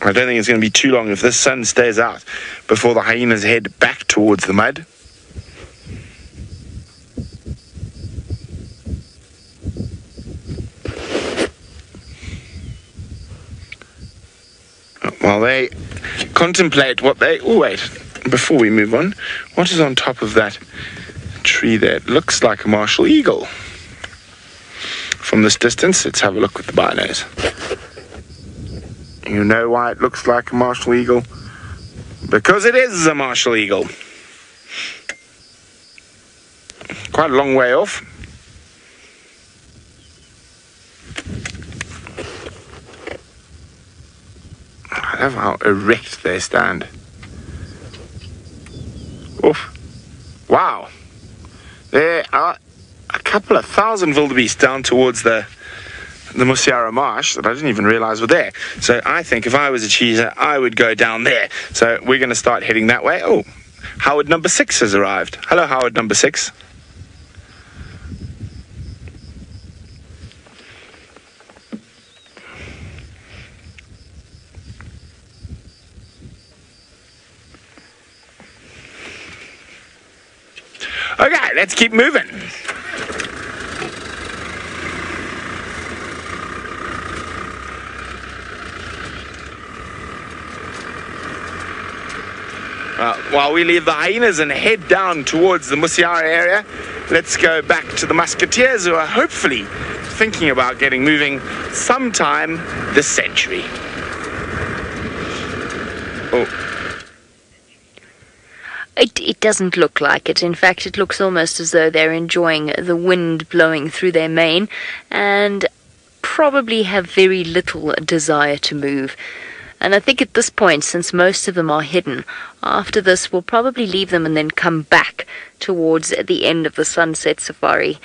I don't think it's going to be too long if this sun stays out before the hyenas head back towards the mud. While they contemplate what they... Oh, wait. Before we move on, what is on top of that tree there? It looks like a martial eagle. From this distance, let's have a look with the binos. You know why it looks like a martial eagle? Because it is a martial eagle. Quite a long way off. I love how erect they stand. Oof. Wow. There are a couple of thousand wildebeest down towards the Musiara Marsh that I didn't even realize were there. So I think if I was a cheeser, I would go down there. So we're going to start heading that way. Oh, Howard number 6 has arrived. Hello, Howard number 6. Okay, let's keep moving. While we leave the hyenas and head down towards the Musiara area, let's go back to the Musketeers, who are hopefully thinking about getting moving sometime this century. Oh. It doesn't look like it. In fact, it looks almost as though they're enjoying the wind blowing through their mane and probably have very little desire to move. And I think at this point, since most of them are hidden, after this we'll probably leave them and then come back towards the end of the sunset safari.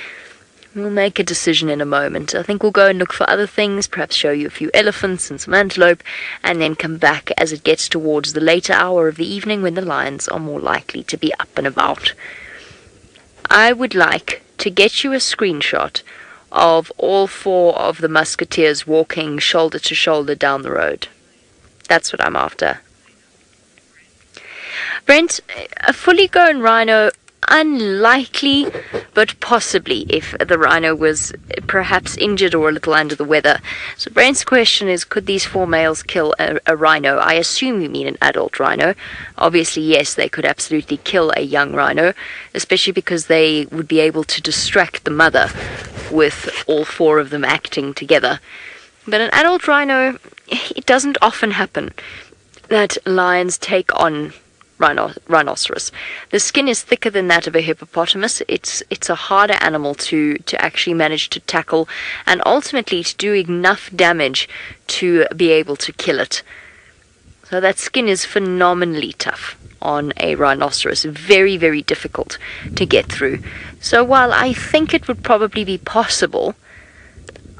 We'll make a decision in a moment. I think we'll go and look for other things, perhaps show you a few elephants and some antelope, and then come back as it gets towards the later hour of the evening when the lions are more likely to be up and about. I would like to get you a screenshot of all 4 of the musketeers walking shoulder to shoulder down the road. That's what I'm after. Brent, a fully grown rhino unlikely, but possibly if the rhino was perhaps injured or a little under the weather. So Brent's question is, could these four males kill a rhino? I assume you mean an adult rhino. Obviously, yes, they could absolutely kill a young rhino, especially because they would be able to distract the mother with all four of them acting together. But an adult rhino, it doesn't often happen that lions take on rhinoceros. The skin is thicker than that of a hippopotamus. It's a harder animal to actually manage to tackle and ultimately to do enough damage to be able to kill it. So that skin is phenomenally tough on a rhinoceros. Very, very difficult to get through. So while I think it would probably be possible,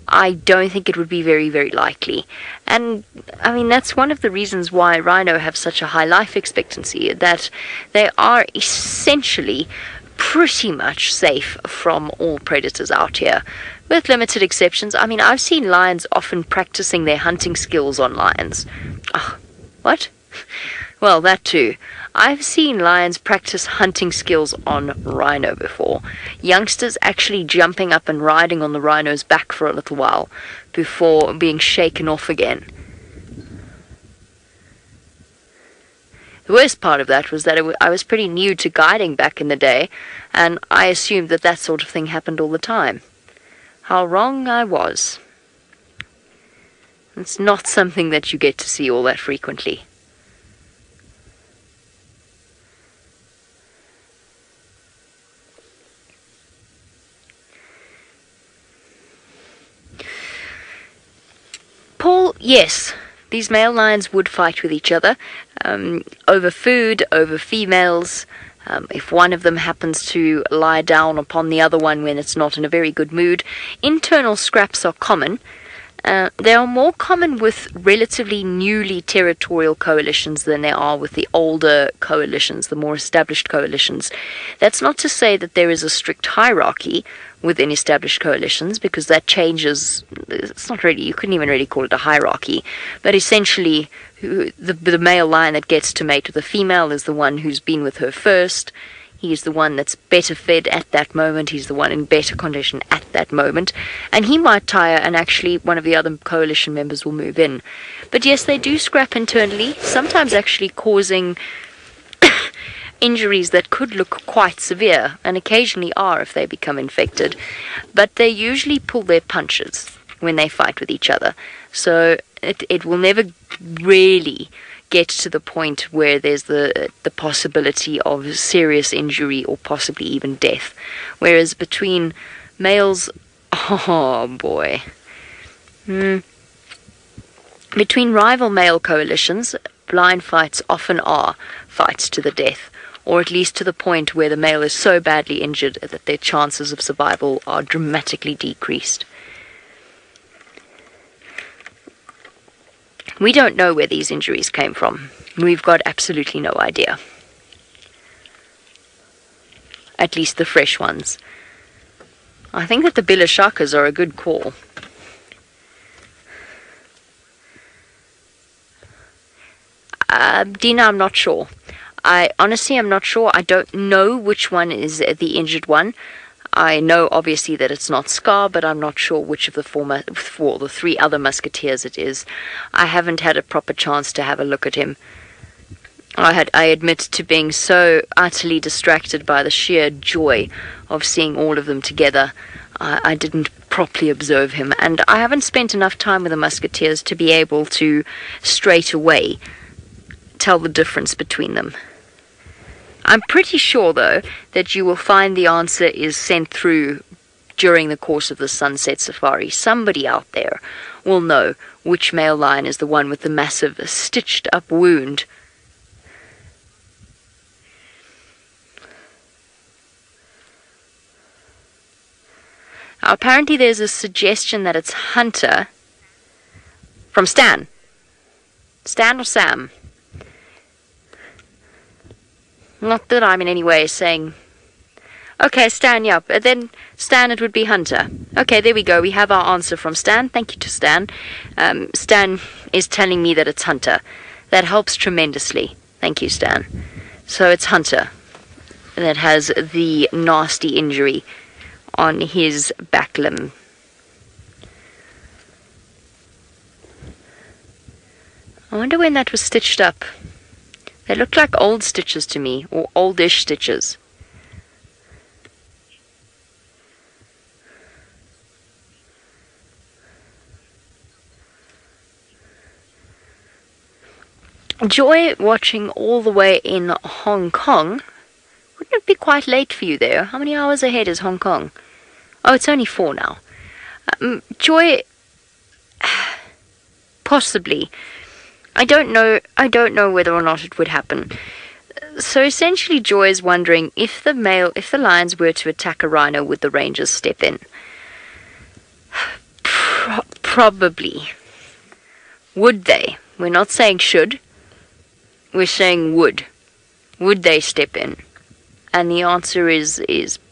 I don't think it would be very, very likely. And, I mean, that's one of the reasons why rhino have such a high life expectancy, that they are essentially pretty much safe from all predators out here, with limited exceptions. I mean, I've seen lions often practicing their hunting skills on lions. Oh, what? Well, that too. I've seen lions practice hunting skills on rhino before. Youngsters actually jumping up and riding on the rhino's back for a little while before being shaken off again. The worst part of that was that I was pretty new to guiding back in the day, and I assumed that that sort of thing happened all the time. How wrong I was. It's not something that you get to see all that frequently. Paul, yes, these male lions would fight with each other over food, over females. If one of them happens to lie down upon the other one when it's not in a very good mood. Internal scraps are common. They are more common with relatively newly territorial coalitions than they are with the older coalitions, the more established coalitions. That's not to say that there is a strict hierarchy within established coalitions, because that changes. It's not really, you couldn't even really call it a hierarchy, but essentially the male lion that gets to mate with a female is the one who's been with her first. He's the one that's better fed at that moment. He's the one in better condition at that moment. And he might tire, and actually one of the other coalition members will move in. But yes, they do scrap internally, sometimes actually causing injuries that could look quite severe, and occasionally are if they become infected. But they usually pull their punches when they fight with each other. So it will never really get to the point where there's the possibility of serious injury or possibly even death. Whereas between males, oh boy, between rival male coalitions, blind fights often are fights to the death, or at least to the point where the male is so badly injured that their chances of survival are dramatically decreased. We don't know where these injuries came from. We've got absolutely no idea. At least the fresh ones. I think that the Bilashakas are a good call. Dina, I'm not sure. I honestly am not sure. I don't know which one is the injured one. I know obviously that it's not Scar, but I'm not sure which of the the three other musketeers it is. I haven't had a proper chance to have a look at him. I admit to being so utterly distracted by the sheer joy of seeing all of them together. I didn't properly observe him, and I haven't spent enough time with the musketeers to be able to straight away tell the difference between them. I'm pretty sure, though, that you will find the answer is sent through during the course of the Sunset Safari. Somebody out there will know which male lion is the one with the massive stitched-up wound. Now, apparently there's a suggestion that it's Hunter from Stan. Stan or Sam? Not that I'm in any way saying... Okay, Stan, yeah. Then, Stan, it would be Hunter. Okay, there we go. We have our answer from Stan. Thank you to Stan. Stan is telling me that it's Hunter. That helps tremendously. Thank you, Stan. So it's Hunter. that has the nasty injury on his back limb. I wonder when that was stitched up. They look like old stitches to me, or oldish stitches. Joy watching all the way in Hong Kong. Wouldn't it be quite late for you there? How many hours ahead is Hong Kong? Oh, it's only 4 now. Joy, possibly. I don't know whether or not it would happen. So essentially Joy is wondering if the lions were to attack a rhino, would the rangers step in? Probably. Would they? We're not saying should. We're saying would. Would they step in? And the answer is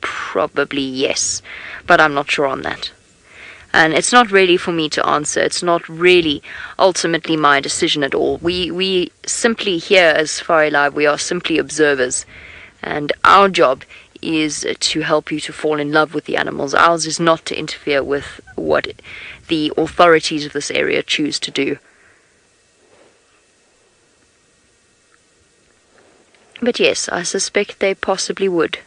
probably yes, but I'm not sure on that. And it's not really for me to answer. It's not really ultimately my decision at all. We simply here as Safari Live, we are simply observers. And our job is to help you to fall in love with the animals. Ours is not to interfere with what the authorities of this area choose to do. But yes, I suspect they possibly would.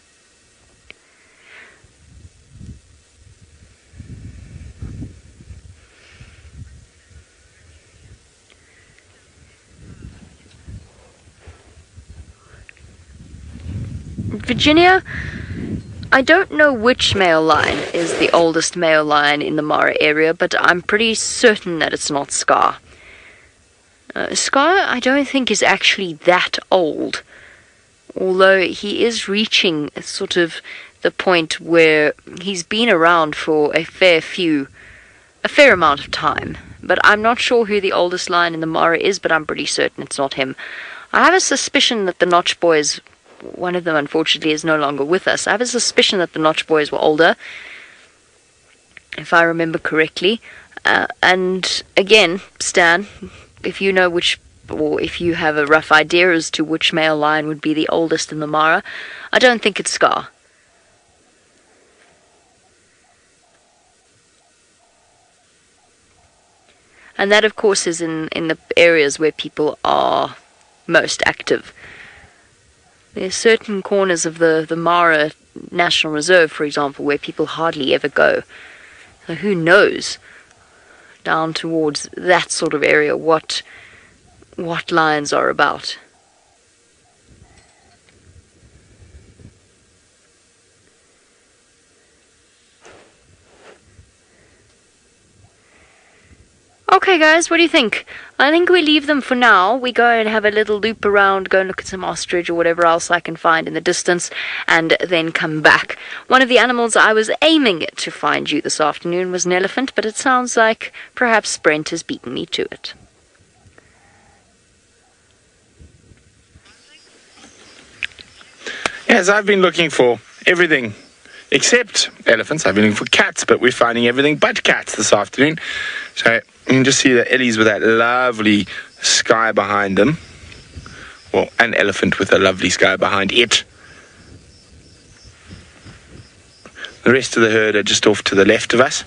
Virginia, I don't know which male lion is the oldest male lion in the Mara area, but I'm pretty certain that it's not Scar. Scar, I don't think, is actually that old, although he is reaching sort of the point where he's been around for a fair amount of time. But I'm not sure who the oldest lion in the Mara is, but I'm pretty certain it's not him. I have a suspicion that the Notch boys... One of them, unfortunately, is no longer with us. I have a suspicion that the Notch boys were older, if I remember correctly. And again, Stan, if you know which, or if you have a rough idea as to which male lion would be the oldest in the Mara, I don't think it's Scar. And that, of course, is in the areas where people are most active. There's certain corners of the Mara National Reserve, for example, where people hardly ever go. So who knows, down towards that sort of area, what lions are about. Okay guys, what do you think? I think we leave them for now. We go and have a little loop around, go and look at some ostrich or whatever else I can find in the distance, and then come back. One of the animals I was aiming to find you this afternoon was an elephant, but it sounds like perhaps Brent has beaten me to it. Yes, I've been looking for everything except elephants. I've been looking for cats, but we're finding everything but cats this afternoon. So... You can just see the ellies with that lovely sky behind them. Well, an elephant with a lovely sky behind it. The rest of the herd are just off to the left of us.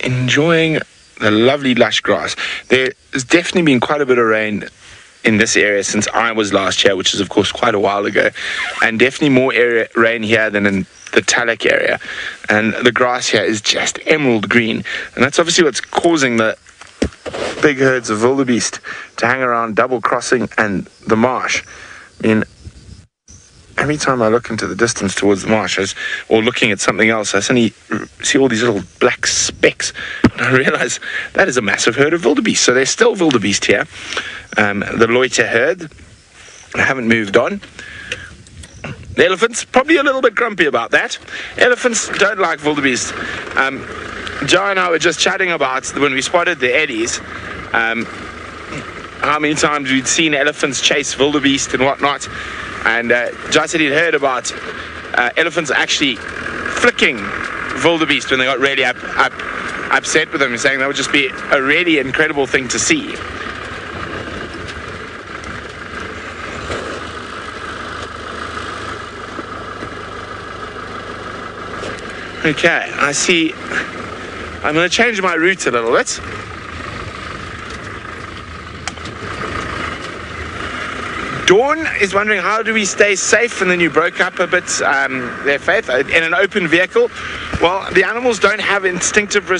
Enjoying the lovely lush grass. There's definitely been quite a bit of rain in this area since I was last here, which is of course quite a while ago, and definitely more rain here than in the Talek area, and the grass here is just emerald green, and that's obviously what's causing the big herds of wildebeest to hang around Double Crossing and the marsh. I mean, every time I look into the distance towards the marsh, or looking at something else, I suddenly see all these little black specks, and I realise that is a massive herd of wildebeest. So there's still wildebeest here. The loiter herd, I haven't moved on. The elephants, probably a little bit grumpy about that. Elephants don't like wildebeest. Joe and I were just chatting about when we spotted the eddies, how many times we'd seen elephants chase wildebeest and whatnot. And Jai said he'd heard about elephants actually flicking wildebeest when they got really up upset with him, saying that would just be a really incredible thing to see. Okay, I see. I'm going to change my route a little bit. Dawn is wondering, how do we stay safe? And then you broke up a bit their faith in an open vehicle. Well, the animals don't have instinctive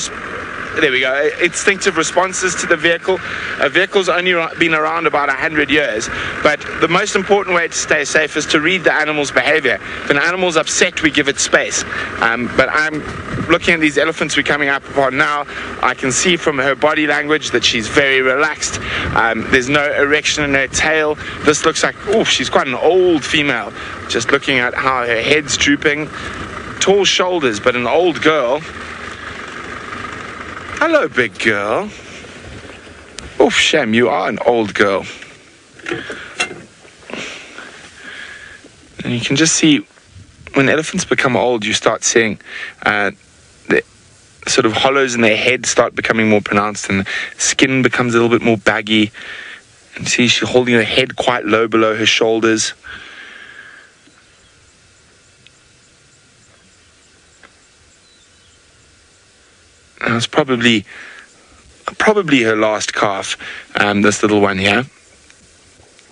instinctive responses to the vehicle. A vehicle's only been around about 100 years, but the most important way to stay safe is to read the animal's behavior. If an animal's upset, we give it space. But I'm looking at these elephants we're coming up upon now. I can see from her body language that she's very relaxed. There's no erection in her tail. This looks like, oh, she's quite an old female. Just looking at how her head's drooping. Tall shoulders, but an old girl. Hello, big girl. Oh, Shem, you are an old girl. And you can just see, when elephants become old, you start seeing the sort of hollows in their head start becoming more pronounced, and the skin becomes a little bit more baggy. And see, she's holding her head quite low below her shoulders. That was probably her last calf, this little one here.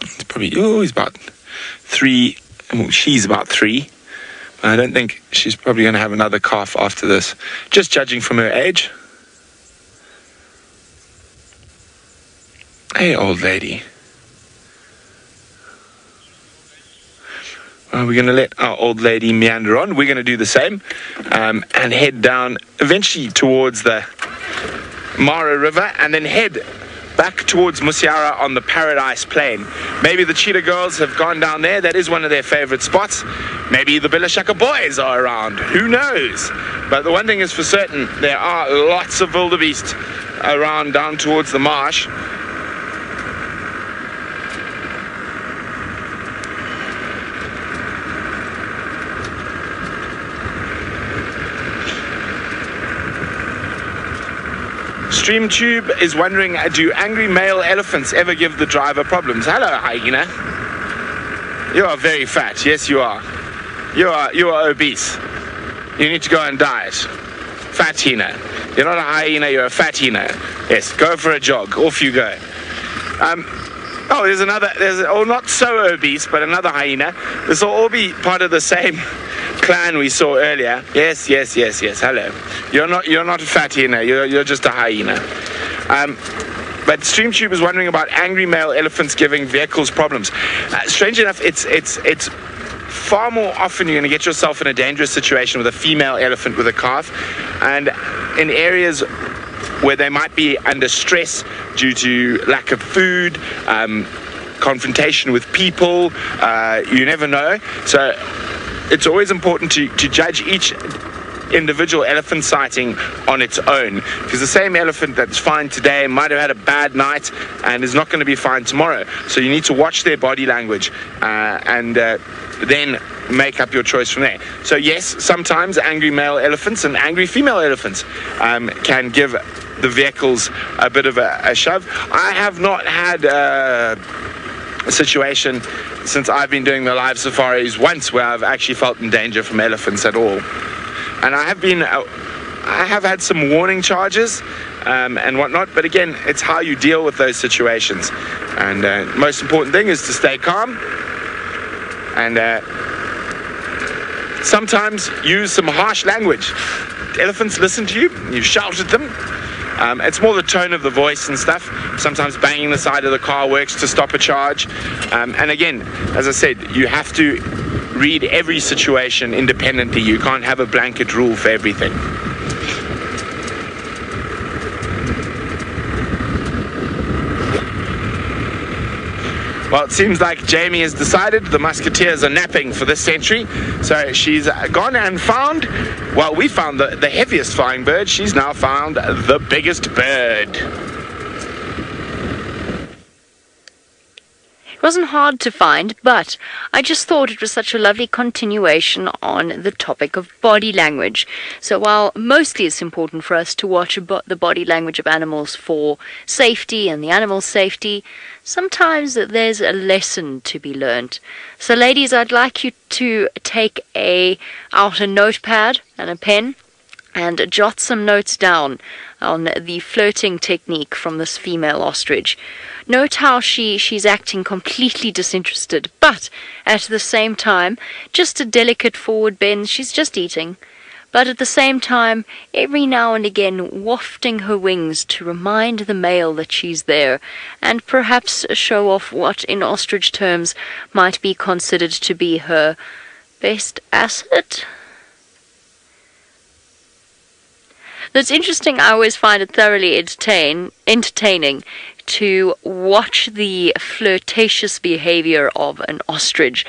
It's probably, oh, he's about three. Well, she's about three. I don't think she's probably going to have another calf after this, just judging from her age. Hey, old lady. We're going to let our old lady meander on. We're going to do the same and head down eventually towards the Mara River and then head back towards Musiara on the Paradise Plain. Maybe the cheetah girls have gone down there. That is one of their favorite spots. Maybe the Bilashaka boys are around. Who knows? But the one thing is for certain, there are lots of wildebeest around down towards the marsh. StreamTube is wondering, do angry male elephants ever give the driver problems? Hello, hyena. You are very fat. Yes, you are. You are obese. You need to go and diet. Fat hyena. You're not a hyena, you're a fat hyena. Yes, go for a jog. Off you go. Oh, there's another, oh, not so obese, but another hyena. This will all be part of the same clan we saw earlier. Yes, yes, yes, yes. Hello. You're not a fat hyena. You're just a hyena. But StreamTube is wondering about angry male elephants giving vehicles problems. Strange enough, it's far more often you're going to get yourself in a dangerous situation with a female elephant with a calf, and in areas where they might be under stress due to lack of food, confrontation with people. You never know. So it's always important to judge each individual elephant sighting on its own, because the same elephant that's fine today might have had a bad night and is not going to be fine tomorrow. So you need to watch their body language and then make up your choice from there. So yes, sometimes angry male elephants and angry female elephants can give the vehicles a bit of a shove. I have not had a situation since I've been doing the live safaris once where I've actually felt in danger from elephants at all. And I have been, I have had some warning charges and whatnot, but again, it's how you deal with those situations. And most important thing is to stay calm and sometimes use some harsh language. Elephants listen to you, you shout at them. It's more the tone of the voice and stuff. Sometimes banging the side of the car works to stop a charge. And again, as I said, you have to read every situation independently. You can't have a blanket rule for everything. Well, it seems like Jamie has decided the Musketeers are napping for this century. So she's gone and found, well, we found the heaviest flying bird. She's now found the biggest bird. wasn't hard to find, but I just thought it was such a lovely continuation on the topic of body language. So while mostly it's important for us to watch the body language of animals for safety and the animal safety, sometimes there's a lesson to be learned. So ladies, I'd like you to take out a notepad and a pen and jot some notes down on the flirting technique from this female ostrich. Note how she's acting completely disinterested, but at the same time, just a delicate forward bend, she's just eating. But at the same time, every now and again, wafting her wings to remind the male that she's there, and perhaps show off what in ostrich terms might be considered to be her best asset. It's interesting, I always find it thoroughly entertaining to watch the flirtatious behavior of an ostrich.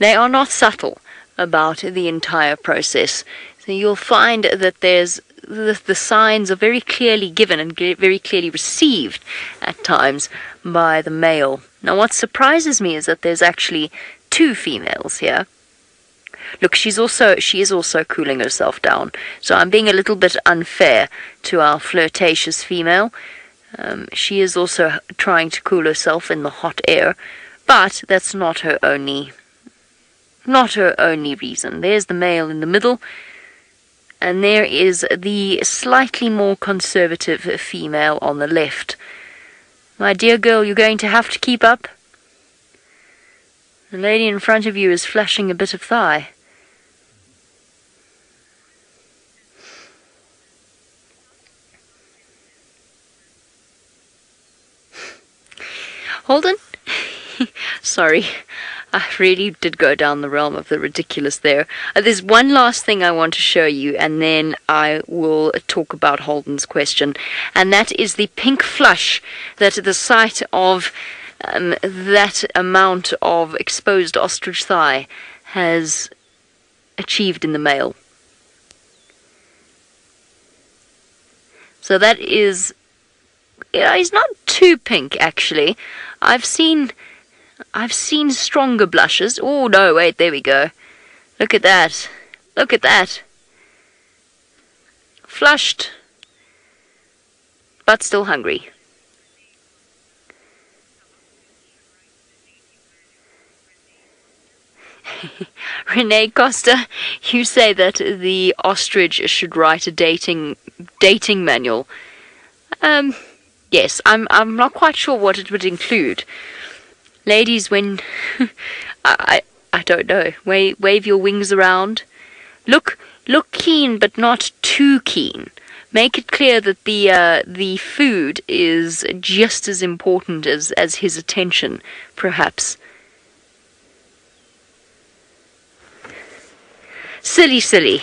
They are not subtle about the entire process. So you'll find that there's the signs are very clearly given and very clearly received at times by the male. Now what surprises me is that there's actually two females here. Look, she is also cooling herself down. So I'm being a little bit unfair to our flirtatious female. She is also trying to cool herself in the hot air, but that's not her only reason. There's the male in the middle, and there is the slightly more conservative female on the left. My dear girl, you're going to have to keep up. The lady in front of you is flashing a bit of thigh. Holden? Sorry, I really did go down the realm of the ridiculous there. There's one last thing I want to show you, and then I will talk about Holden's question, and that is the pink flush that at the sight of that amount of exposed ostrich thigh has achieved in the male. So that is... he's not too pink, actually. I've seen stronger blushes. Oh, no, wait, there we go. Look at that. Look at that. Flushed, but still hungry. Renee Costa, you say that the ostrich should write a dating manual. Yes, I'm not quite sure what it would include. Ladies, when I don't know, wave your wings around. Look keen, but not too keen. Make it clear that the food is just as important as his attention, perhaps. Silly.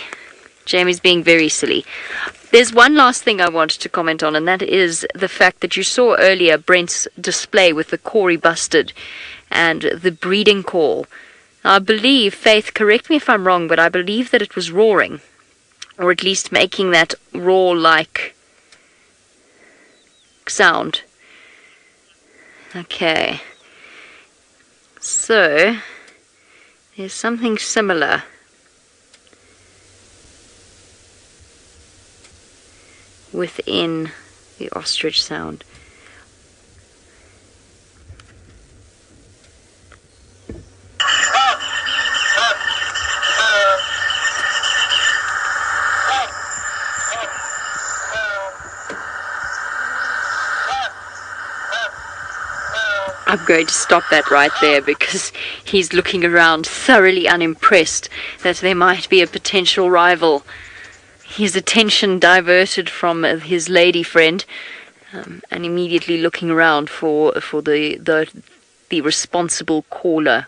Jamie's being very silly. There's one last thing I wanted to comment on, and that is the fact that you saw earlier Brent's display with the Kori Bustard and the breeding call. I believe, Faith, correct me if I'm wrong, but I believe that it was roaring, or at least making that roar-like sound. Okay. So, there's something similar. Within the ostrich sound. I'm going to stop that right there because he's looking around thoroughly unimpressed that there might be a potential rival. His attention diverted from his lady friend, and immediately looking around for the responsible caller.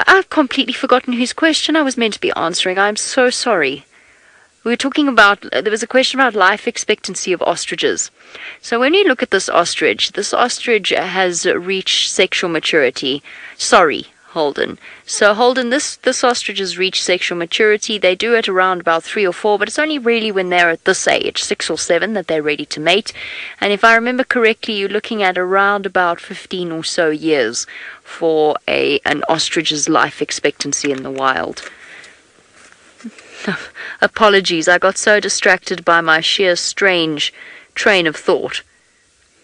I've completely forgotten whose question I was meant to be answering. I'm so sorry. We were talking about, there was a question about life expectancy of ostriches. So when you look at this ostrich has reached sexual maturity. Sorry, Holden. So Holden, this ostriches reach sexual maturity. They do at around about 3 or 4, but it's only really when they're at this age, 6 or 7, that they're ready to mate. And if I remember correctly, you're looking at around about 15 or so years for an ostrich's life expectancy in the wild. Apologies, I got so distracted by my sheer strange train of thought.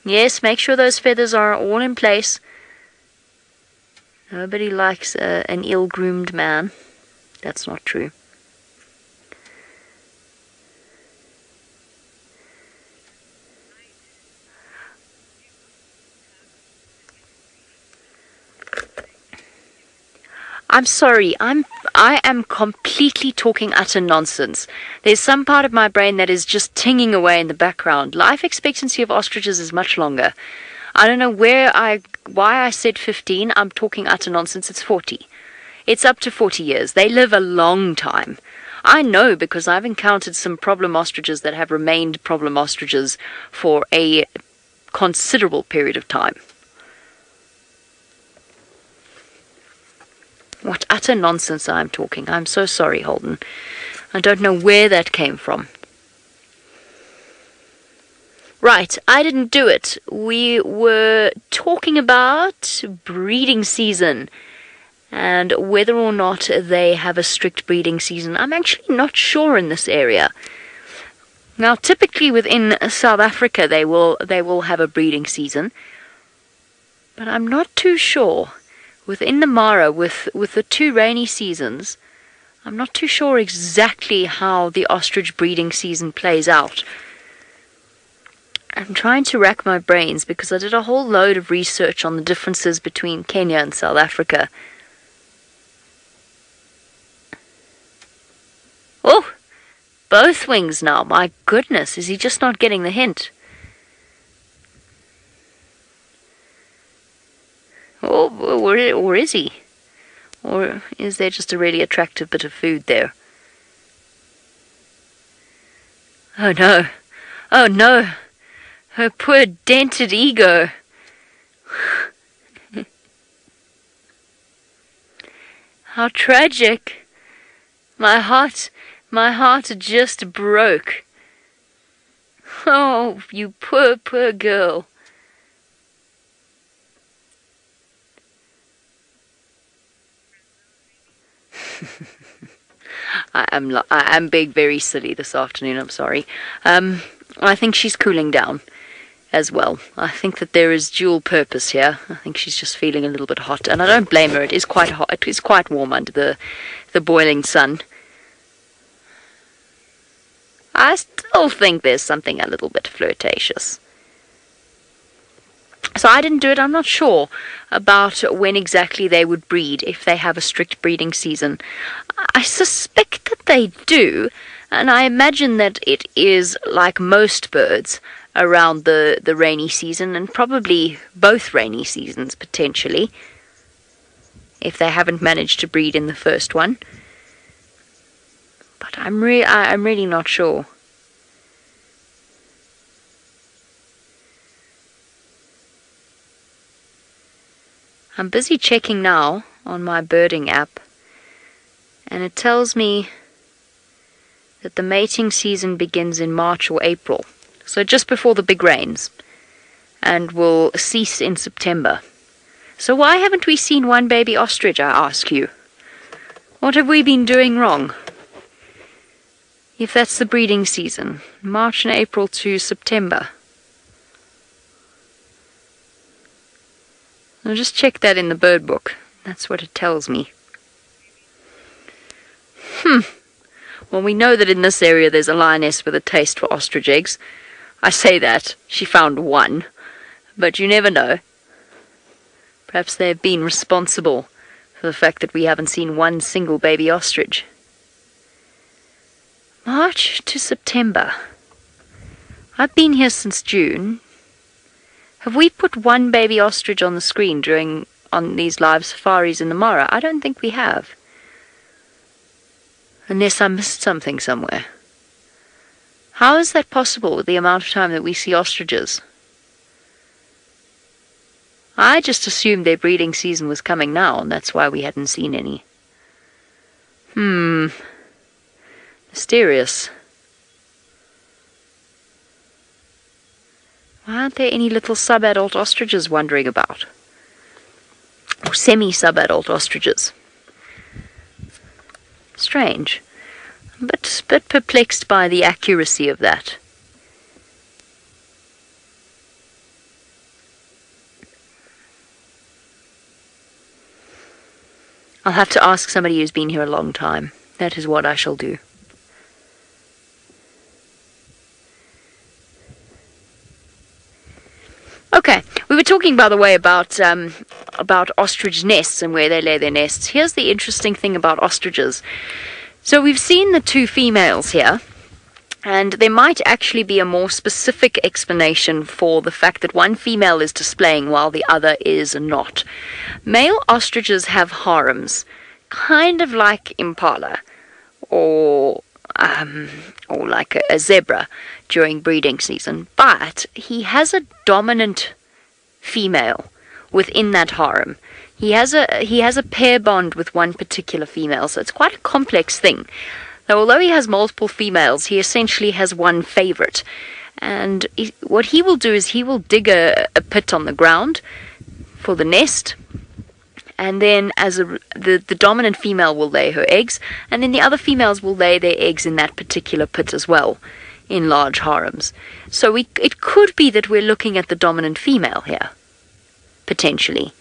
Yes, make sure those feathers are all in place. Nobody likes an ill-groomed man. That's not true. I'm sorry, I am completely talking utter nonsense. There's some part of my brain that is just tinging away in the background. Life expectancy of ostriches is much longer. I don't know why I said 15. I'm talking utter nonsense. It's 40. It's up to 40 years. They live a long time. I know because I've encountered some problem ostriches that have remained problem ostriches for a considerable period of time. What utter nonsense I'm talking. I'm so sorry, Holden. I don't know where that came from. Right, I didn't do it. We were talking about breeding season and whether or not they have a strict breeding season. I'm actually not sure in this area. Now, typically within South Africa, they will have a breeding season, but I'm not too sure. Within the Mara, with the 2 rainy seasons, I'm not too sure exactly how the ostrich breeding season plays out. I'm trying to rack my brains because I did a whole load of research on the differences between Kenya and South Africa. Oh, both wings now. My goodness, is he just not getting the hint? Or is he? Or is there just a really attractive bit of food there? Oh no. Oh no. Her poor dented ego. How tragic. My heart just broke. Oh, you poor, poor girl. I am being very silly this afternoon, I'm sorry. I think she's cooling down as well. I think that there is dual purpose here. I think she's just feeling a little bit hot, and I don't blame her. It is quite hot. It is quite warm under the boiling sun. I still think there's something a little bit flirtatious. So I didn't do it. I'm not sure about when exactly they would breed if they have a strict breeding season. I suspect that they do, and I imagine that it is like most birds around the rainy season and probably both rainy seasons potentially, if they haven't managed to breed in the first one. But I'm really not sure. I'm busy checking now on my birding app, and it tells me that the mating season begins in March or April, so just before the big rains, and will cease in September. So why haven't we seen one baby ostrich, I ask you? What have we been doing wrong? If that's the breeding season, March and April to September. I'll just check that in the bird book. That's what it tells me. Well, we know that in this area there's a lioness with a taste for ostrich eggs. I say that. She found one. But you never know. Perhaps they have been responsible for the fact that we haven't seen one single baby ostrich. March to September. I've been here since June. Have we put one baby ostrich on the screen on these live safaris in the Mara? I don't think we have. Unless I missed something somewhere. How is that possible with the amount of time that we see ostriches? I just assumed their breeding season was coming now, and that's why we hadn't seen any. Mysterious. Why aren't there any little sub-adult ostriches wandering about? Or semi-sub-adult ostriches. Strange. I'm a bit perplexed by the accuracy of that. I'll have to ask somebody who's been here a long time. That is what I shall do. Okay, we were talking, by the way, about ostrich nests and where they lay their nests. Here's the interesting thing about ostriches. So we've seen the two females here, and there might actually be a more specific explanation for the fact that one female is displaying while the other is not. Male ostriches have harems, kind of like impala or like a zebra during breeding season, but he has a dominant female within that harem. He has a pair bond with one particular female, so it's quite a complex thing. Now, although he has multiple females, he essentially has one favorite. And what he will do is he will dig a pit on the ground for the nest. And then the dominant female will lay her eggs. And then the other females will lay their eggs in that particular pit as well, in large harems. So it could be that we're looking at the dominant female here, potentially.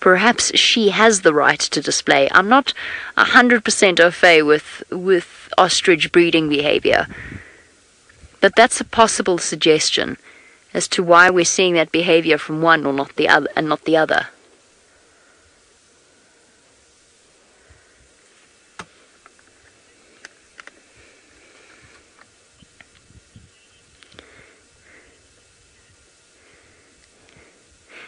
Perhaps she has the right to display. I'm not 100% au fait with ostrich breeding behavior, but that's a possible suggestion as to why we're seeing that behavior from one or not the other, and not the other.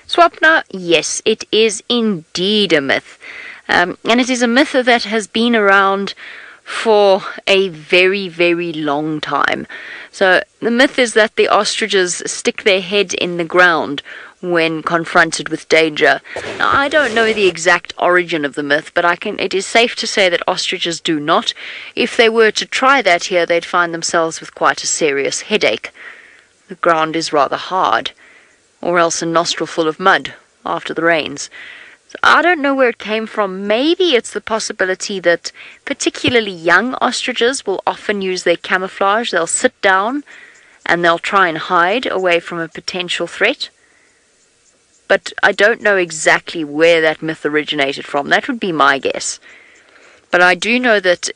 Swapna, yes, it is indeed a myth. And it is a myth that has been around for a very, very long time. So the myth is that the ostriches stick their head in the ground when confronted with danger. Now, I don't know the exact origin of the myth, but it is safe to say that ostriches do not. If they were to try that here, they'd find themselves with quite a serious headache. The ground is rather hard, or else a nostril full of mud after the rains. So I don't know where it came from. Maybe it's the possibility that particularly young ostriches will often use their camouflage. They'll sit down and they'll try and hide away from a potential threat. But I don't know exactly where that myth originated from. That would be my guess. But I do know that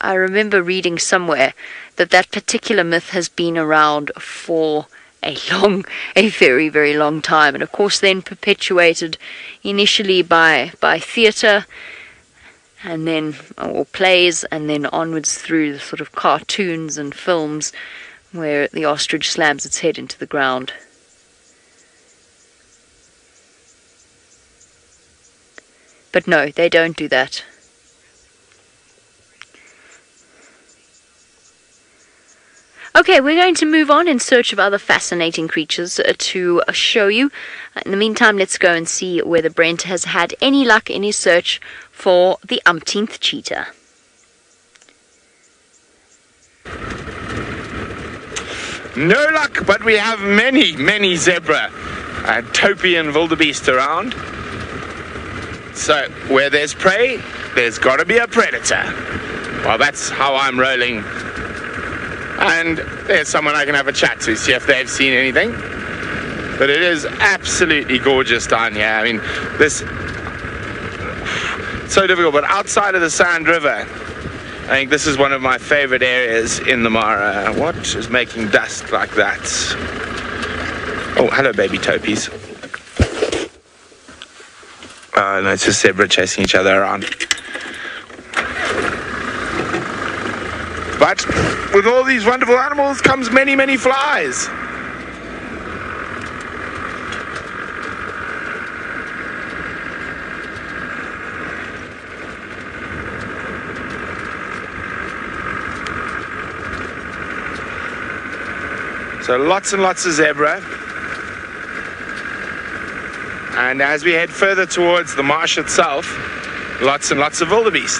I remember reading somewhere that that particular myth has been around for a very, very long time, and of course then perpetuated initially by theatre, and then or plays, and then onwards through the sort of cartoons and films where the ostrich slams its head into the ground. But no, they don't do that. Okay, we're going to move on in search of other fascinating creatures to show you. In the meantime, let's go and see whether Brent has had any luck in his search for the umpteenth cheetah. No luck, but we have many, many zebra and topian wildebeest around. So, where there's prey, there's got to be a predator. Well, that's how I'm rolling. And there's someone I can have a chat to, see if they've seen anything. But it is absolutely gorgeous down here. I mean, this, so difficult, but outside of the Sand River, I think this is one of my favorite areas in the Mara. What is making dust like that? Oh, hello, baby topies. Oh, no, it's just zebra chasing each other around. But with all these wonderful animals comes many, many flies. So lots and lots of zebra. And as we head further towards the marsh itself, lots and lots of wildebeest.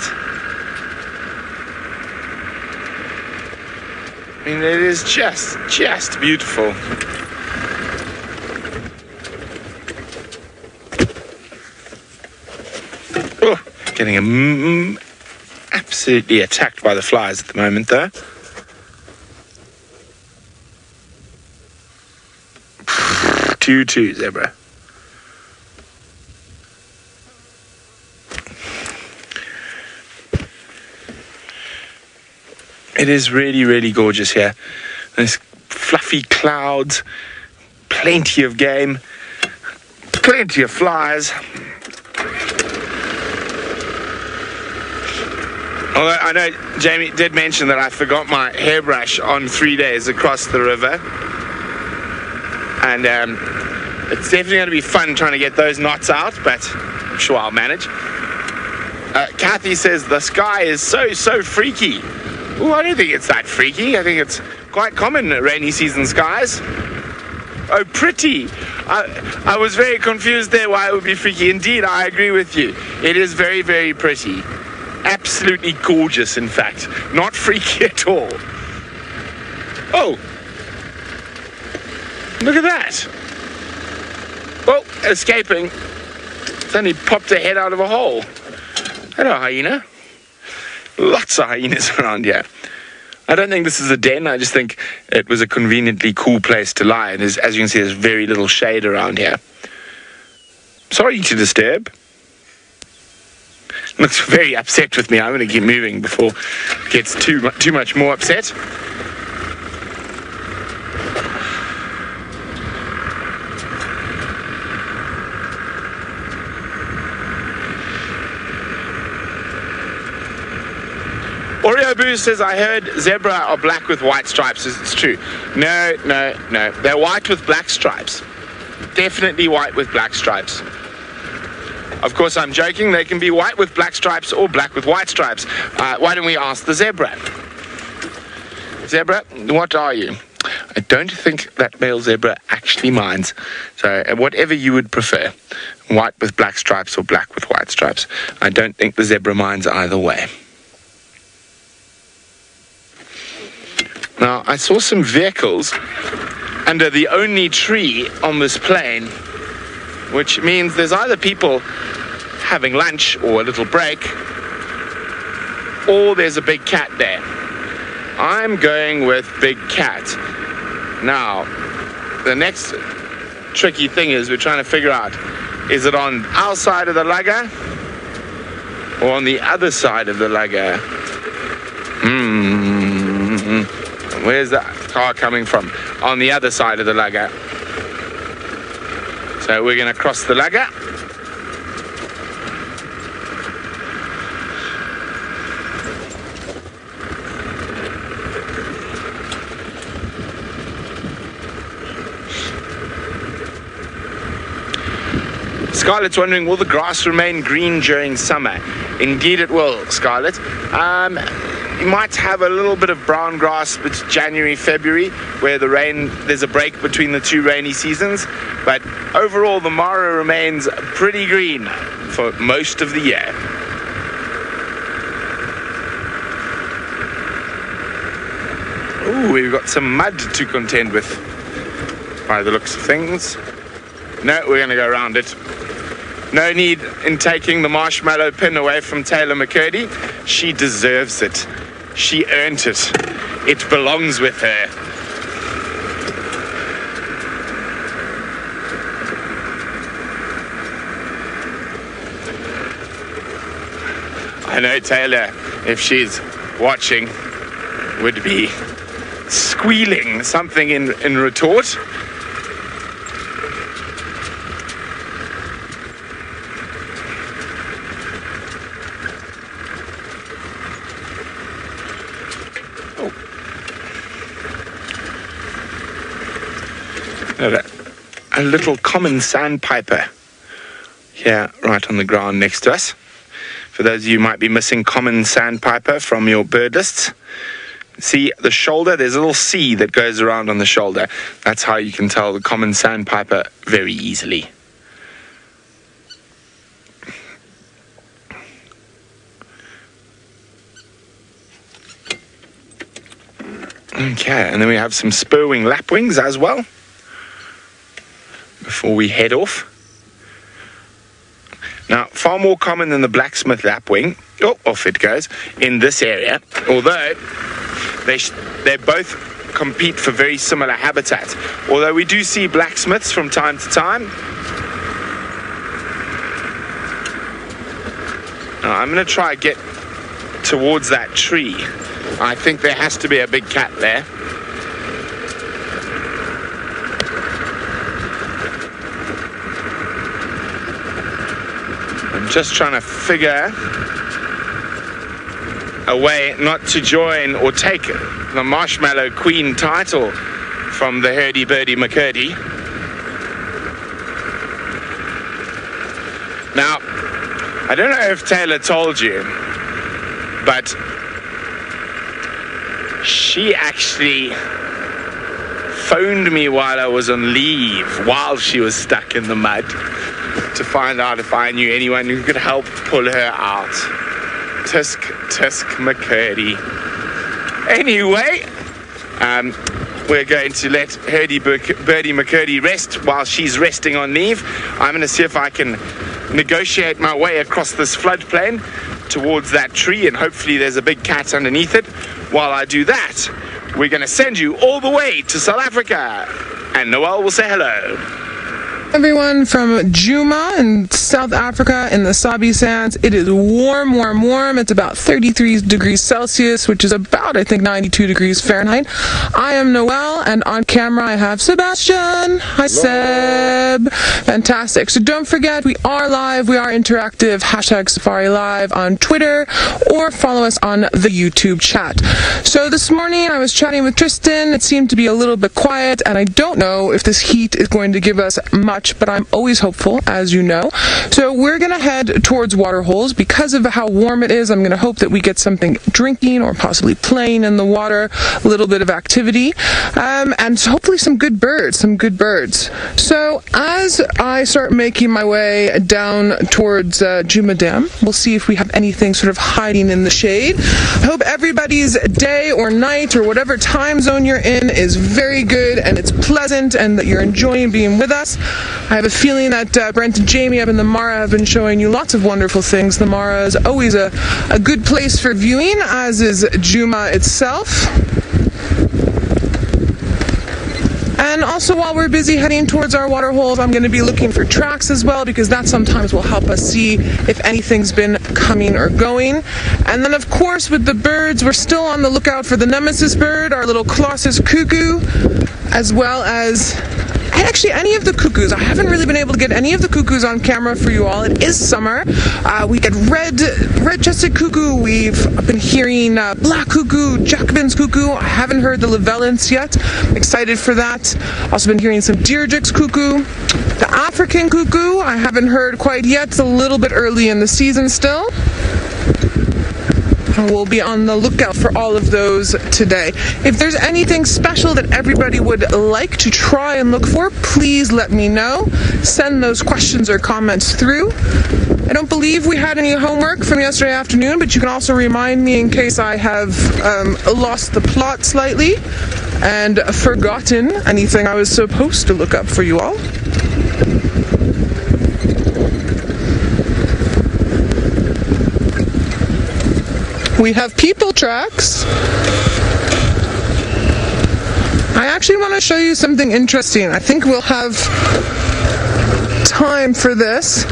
I mean, it is just beautiful. Oh, getting absolutely attacked by the flies at the moment, though. Two zebra. It is really, really gorgeous here. There's fluffy clouds, plenty of game, plenty of flies. Although I know Jamie did mention that I forgot my hairbrush on 3 days across the river. And it's definitely going to be fun trying to get those knots out, but I'm sure I'll manage. Kathy says the sky is so freaky. Well, I don't think it's that freaky. I think it's quite common, rainy season skies. Oh, pretty. I was very confused there why it would be freaky. Indeed, I agree with you. It is very, very pretty. Absolutely gorgeous, in fact. Not freaky at all. Oh. Look at that. Oh, escaping. Suddenly popped her head out of a hole. Hello, hyena. Lots of hyenas around here. I don't think this is a den. I just think it was a conveniently cool place to lie. And as you can see, there's very little shade around here. Sorry to disturb. Looks very upset with me. I'm going to keep moving before it gets too much more upset. Oreo Boo says, I heard zebra are black with white stripes. It's true. No. They're white with black stripes. Definitely white with black stripes. Of course, I'm joking. They can be white with black stripes or black with white stripes. Why don't we ask the zebra? Zebra, what are you? I don't think that male zebra actually minds. So whatever you would prefer, white with black stripes or black with white stripes. I don't think the zebra minds either way. Now, I saw some vehicles under the only tree on this plain, which means there's either people having lunch or a little break, or there's a big cat there. I'm going with big cat. Now, the next tricky thing is we're trying to figure out, is it on our side of the lugger or on the other side of the lugger? Where's that car coming from? On the other side of the lugger. So we're going to cross the lugger. Scarlett's wondering, will the grass remain green during summer? Indeed it will, Scarlett. You might have a little bit of brown grass between January, February, where the rain, there's a break between the two rainy seasons. But overall, the Mara remains pretty green for most of the year. Ooh, we've got some mud to contend with by the looks of things. No, we're going to go around it. No need in taking the marshmallow pin away from Taylor McCurdy. She deserves it. She earned it. It belongs with her. I know Taylor, if she's watching, would be squealing something in retort. A little common sandpiper here right on the ground next to us. For those of you who might be missing common sandpiper from your bird lists, see the shoulder, there's a little C that goes around on the shoulder. That's how you can tell the common sandpiper very easily. Okay, and then we have some spurwing lapwings as well before we head off. Now, far more common than the blacksmith lapwing, oh, off it goes, in this area, although they both compete for very similar habitat. Although we do see blacksmiths from time to time. Now, I'm going to try and get towards that tree. I think there has to be a big cat there. I'm just trying to figure a way not to join or take the Marshmallow Queen title from the Hurdy Burdy McCurdy. Now, I don't know if Taylor told you, but she actually phoned me while I was on leave, while she was stuck in the mud, to find out if I knew anyone who could help pull her out. Tusk, Tusk McCurdy. Anyway, we're going to let Hurdy Birdie McCurdy rest while she's resting on leave. I'm going to see if I can negotiate my way across this floodplain towards that tree, and hopefully there's a big cat underneath it. While I do that, we're going to send you all the way to South Africa, and Noel will say hello. Everyone from Juma in South Africa in the Sabi Sands. It is warm, warm, warm. It's about 33 degrees Celsius, which is about, I think, 92 degrees Fahrenheit. I am Noel, and on camera I have Sebastian. Hi, Seb. Fantastic. So don't forget, we are live, we are interactive. Hashtag Safari Live on Twitter, or follow us on the YouTube chat. So this morning I was chatting with Tristan. It seemed to be a little bit quiet, and I don't know if this heat is going to give us much, but I'm always hopeful, as you know. So we're going to head towards water holes. Because of how warm it is, I'm going to hope that we get something drinking or possibly playing in the water, a little bit of activity, and hopefully some good birds, So as I start making my way down towards Juma Dam, we'll see if we have anything sort of hiding in the shade. I hope everybody's day or night or whatever time zone you're in is very good and it's pleasant and that you're enjoying being with us. I have a feeling that Brent and Jamie up in the Mara have been showing you lots of wonderful things. The Mara is always a good place for viewing, as is Juma itself. And also, while we're busy heading towards our water holes, I'm going to be looking for tracks as well, because that sometimes will help us see if anything's been coming or going. And then, of course, with the birds, we're still on the lookout for the nemesis bird, our little Colossus cuckoo, as well as... actually, any of the cuckoos. I haven't really been able to get any of the cuckoos on camera for you all. It is summer. We get red-chested cuckoo. We've been hearing black cuckoo, Jackman's cuckoo. I haven't heard the Llewellyns yet. I'm excited for that. Also been hearing some Deirdre's cuckoo. The African cuckoo, I haven't heard quite yet. It's a little bit early in the season still. We'll be on the lookout for all of those today. If there's anything special that everybody would like to try and look for, please let me know. Send those questions or comments through. I don't believe we had any homework from yesterday afternoon, but you can also remind me in case I have lost the plot slightly and forgotten anything I was supposed to look up for you all. We have people tracks. I actually want to show you something interesting. I think we'll have time for this.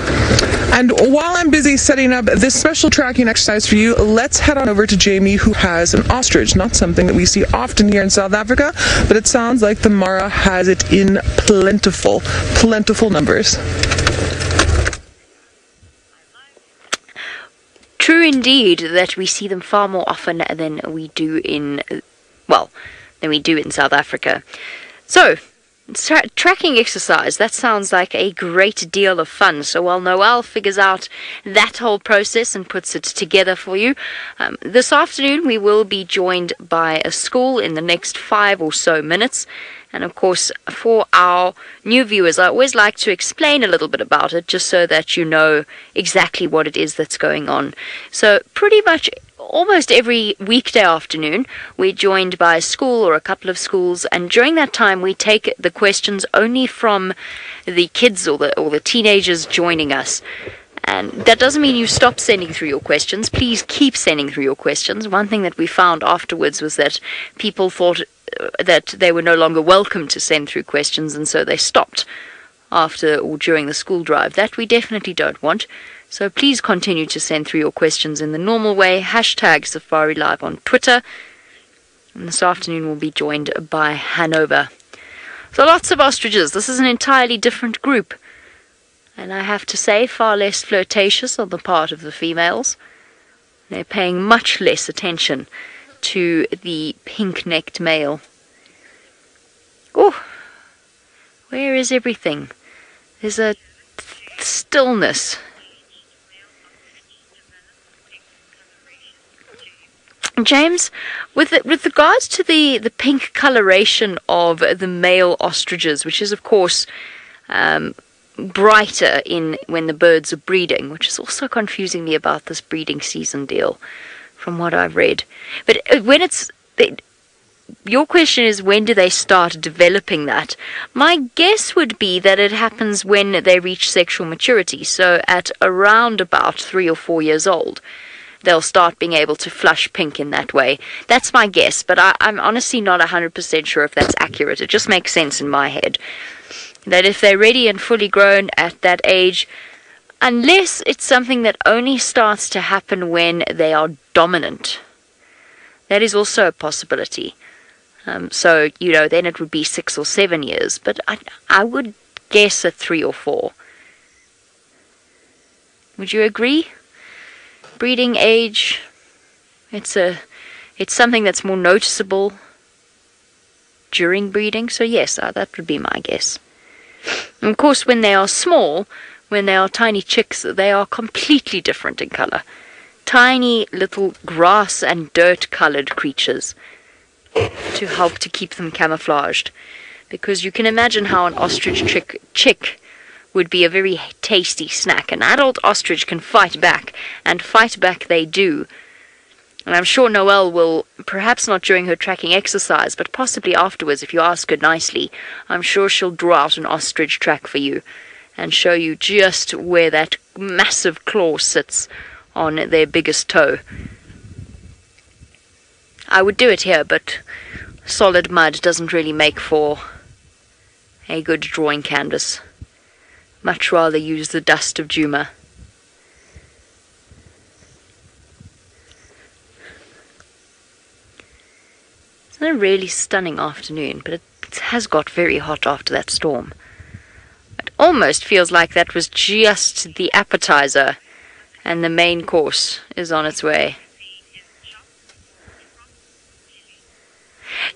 And while I'm busy setting up this special tracking exercise for you, let's head on over to Jamie, who has an ostrich. Not something that we see often here in South Africa, but it sounds like the Mara has it in plentiful numbers. True indeed that we see them far more often than we do in, well, than we do in South Africa. So, tracking exercise, that sounds like a great deal of fun. So while Noel figures out that whole process and puts it together for you, this afternoon we will be joined by a school in the next 5 or so minutes. And of course, for our new viewers, I always like to explain a little bit about it just so that you know exactly what it is that's going on. So pretty much almost every weekday afternoon, we're joined by a school or a couple of schools, and during that time we take the questions only from the kids or the teenagers joining us. And that doesn't mean you stop sending through your questions. Please keep sending through your questions. One thing that we found afterwards was that people thought that they were no longer welcome to send through questions, and so they stopped after or during the school drive. That we definitely don't want. So please continue to send through your questions in the normal way. Hashtag Safari Live on Twitter. And this afternoon we'll be joined by Hanover. So lots of ostriches. This is an entirely different group. And I have to say, far less flirtatious on the part of the females. They're paying much less attention to the pink-necked male. Oh, where is everything? There's a stillness. James, with regards to the pink coloration of the male ostriches, which is of course brighter when the birds are breeding, which is also confusing me about this breeding season deal from what I've read. But when your question is, when do they start developing that? My guess would be that it happens when they reach sexual maturity, so at around about 3 or 4 years old. They'll start being able to flush pink in that way. That's my guess, but I'm honestly not 100% sure if that's accurate. It just makes sense in my head that if they're ready and fully grown at that age, unless it's something that only starts to happen when they are dominant, that is also a possibility. So, you know, then it would be 6 or 7 years, but I would guess at 3 or 4. Would you agree? Breeding age, it's something that's more noticeable during breeding, so yes, that would be my guess. And of course, when they are small, when they are tiny chicks, they are completely different in color. Tiny little grass and dirt colored creatures to help to keep them camouflaged, because you can imagine how an ostrich chick would be a very tasty snack. An adult ostrich can fight back, and fight back they do. And I'm sure Noel will, perhaps not during her tracking exercise, but possibly afterwards if you ask her nicely, I'm sure she'll draw out an ostrich track for you and show you just where that massive claw sits on their biggest toe. I would do it here, but solid mud doesn't really make for a good drawing canvas. Much rather use the dust of Juma. It's a really stunning afternoon, but it has got very hot after that storm. It almost feels like that was just the appetizer, and the main course is on its way.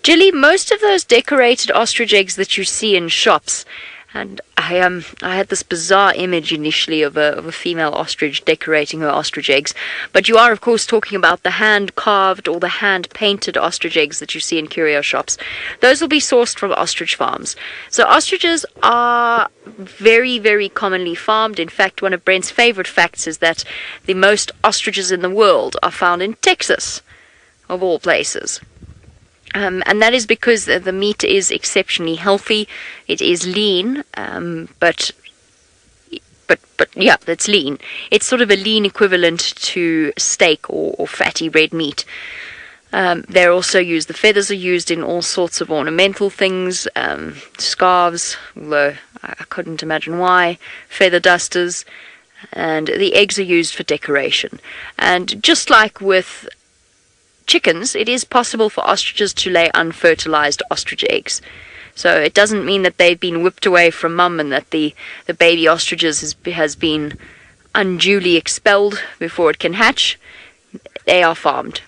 Jilly, most of those decorated ostrich eggs that you see in shops, and I had this bizarre image initially of a female ostrich decorating her ostrich eggs, but you are of course talking about the hand-carved or the hand-painted ostrich eggs that you see in curio shops. Those will be sourced from ostrich farms. So ostriches are very, very commonly farmed. In fact, one of Brent's favorite facts is that the most ostriches in the world are found in Texas, of all places. And that is because the meat is exceptionally healthy. It is lean, but yeah, it's lean. It's sort of a lean equivalent to steak or fatty red meat. They're also used, the feathers are used in all sorts of ornamental things, scarves, although I couldn't imagine why, feather dusters, and the eggs are used for decoration. And just like with chickens, it is possible for ostriches to lay unfertilized ostrich eggs, so it doesn't mean that they've been whipped away from mum and that the baby ostriches has been unduly expelled before it can hatch. They are farmed.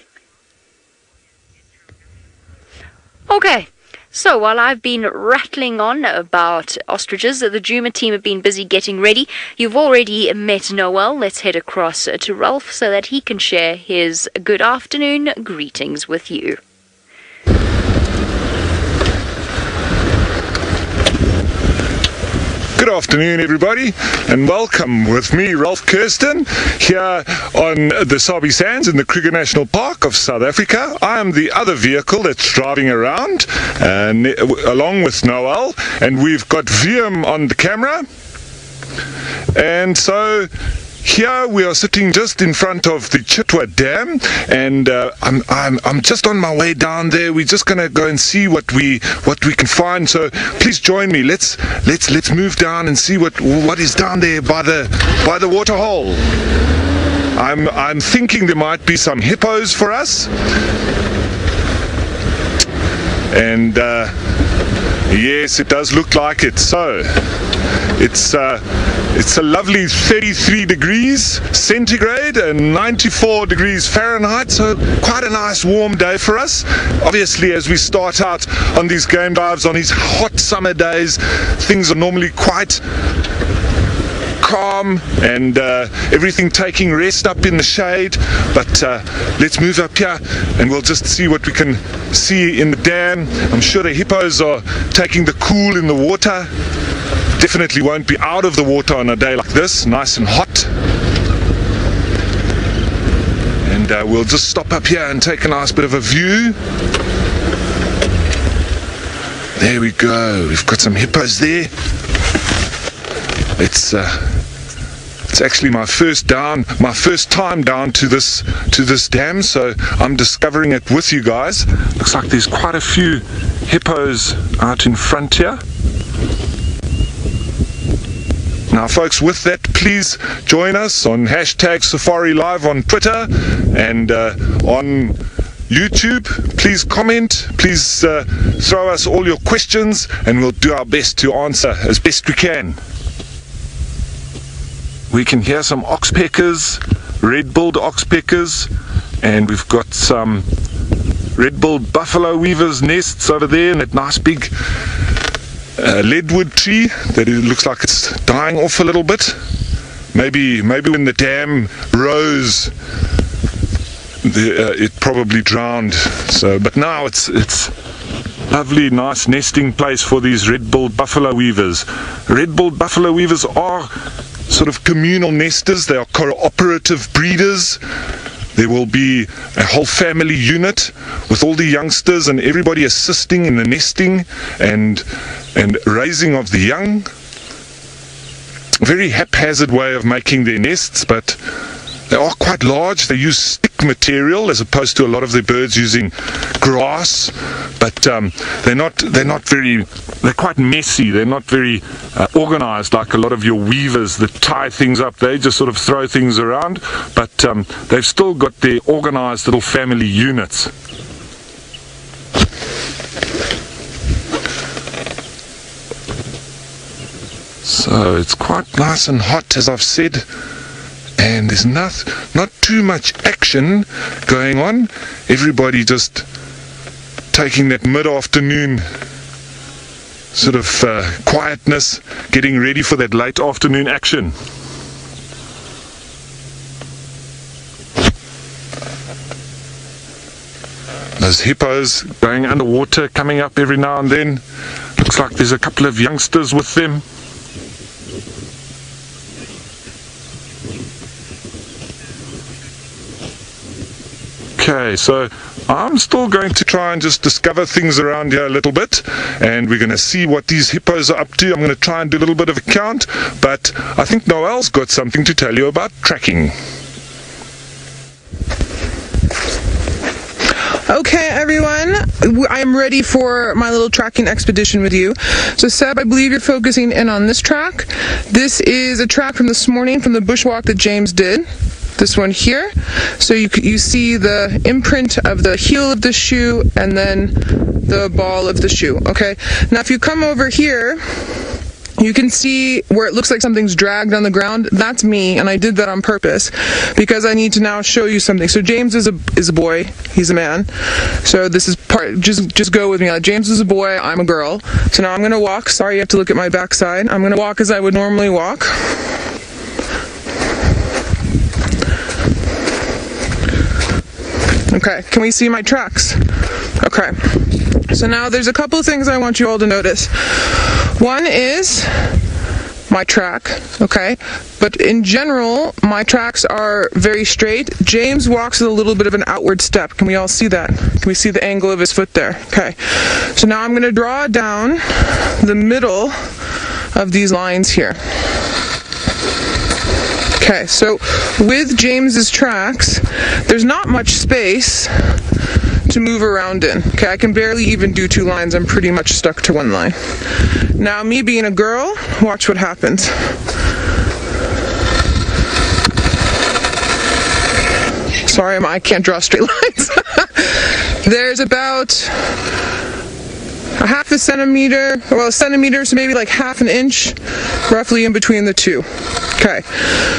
Okay, so while I've been rattling on about ostriches, the Juma team have been busy getting ready. You've already met Noel. Let's head across to Ralph so that he can share his good afternoon greetings with you. Good afternoon, everybody, and welcome with me, Ralph Kirsten, here on the Sabi Sands in the Kruger National Park of South Africa. I am the other vehicle that's driving around, along with Noel, and we've got Viam on the camera. And so here we are sitting just in front of the Chitwa Dam, and I'm just on my way down there. We're just gonna go and see what we can find. So please join me. Let's move down and see what is down there by the waterhole. I'm thinking there might be some hippos for us. And yes, it does look like it. So it's a lovely 33 degrees centigrade and 94 degrees Fahrenheit, so quite a nice warm day for us. Obviously, as we start out on these game drives on these hot summer days, things are normally quite calm and everything taking rest up in the shade, but let's move up here and we'll just see what we can see in the dam. I'm sure the hippos are taking the cool in the water. Definitely won't be out of the water on a day like this, nice and hot. And we'll just stop up here and take a nice bit of a view. There we go, we've got some hippos there. It's actually my first time down to this dam, so I'm discovering it with you guys. Looks like there's quite a few hippos out in front here. Now folks, with that, please join us on hashtag Safari Live on Twitter and on YouTube. Please comment, please throw us all your questions, and we'll do our best to answer as best we can. We can hear some oxpeckers, red-billed oxpeckers, and we've got some red-billed buffalo weavers' nests over there in that nice big leadwood tree that it looks like it's dying off a little bit. Maybe when the dam rose, it probably drowned. So, but now it's lovely, nice nesting place for these red-billed buffalo weavers. Red-billed buffalo weavers are sort of communal nesters. They are cooperative breeders. There will be a whole family unit with all the youngsters and everybody assisting in the nesting and raising of the young. Very haphazard way of making their nests, but they are quite large. They use stick material as opposed to a lot of the birds using grass, but they're quite messy. They're not very organized like a lot of your weavers that tie things up. They just sort of throw things around, but they've still got their organized little family units. So it's quite nice and hot, as I've said. And there's not too much action going on. Everybody just taking that mid-afternoon sort of quietness, getting ready for that late afternoon action. Those hippos going underwater, coming up every now and then. Looks like there's a couple of youngsters with them. Okay, so I'm still going to try and just discover things around here a little bit, and we're going to see what these hippos are up to. I'm going to try and do a little bit of a count, but I think Noel's got something to tell you about tracking. Okay, everyone, I'm ready for my little tracking expedition with you. So Seb, I believe you're focusing in on this track. This is a track from this morning from the bushwalk that James did. This one here, so you see the imprint of the heel of the shoe and then the ball of the shoe. Okay, now if you come over here, you can see where it looks like something's dragged on the ground. That's me, and I did that on purpose because I need to now show you something. So James is a boy, he's a man. So this is part, just go with me. Like, James is a boy, I'm a girl. So now I'm gonna walk. Sorry, you have to look at my backside. I'm gonna walk as I would normally walk. Okay, can we see my tracks? Okay, so now there's a couple of things I want you all to notice. One is my track, okay? But in general, my tracks are very straight. James walks with a little bit of an outward step. Can we all see that? Can we see the angle of his foot there? Okay. So now I'm gonna draw down the middle of these lines here. Okay, so with James's tracks, there's not much space to move around in. Okay, I can barely even do two lines. I'm pretty much stuck to one line. Now, me being a girl, watch what happens. Sorry, I can't draw straight lines. There's about a half a centimeter, well, a centimeter, so maybe like half an inch, roughly in between the two. Okay,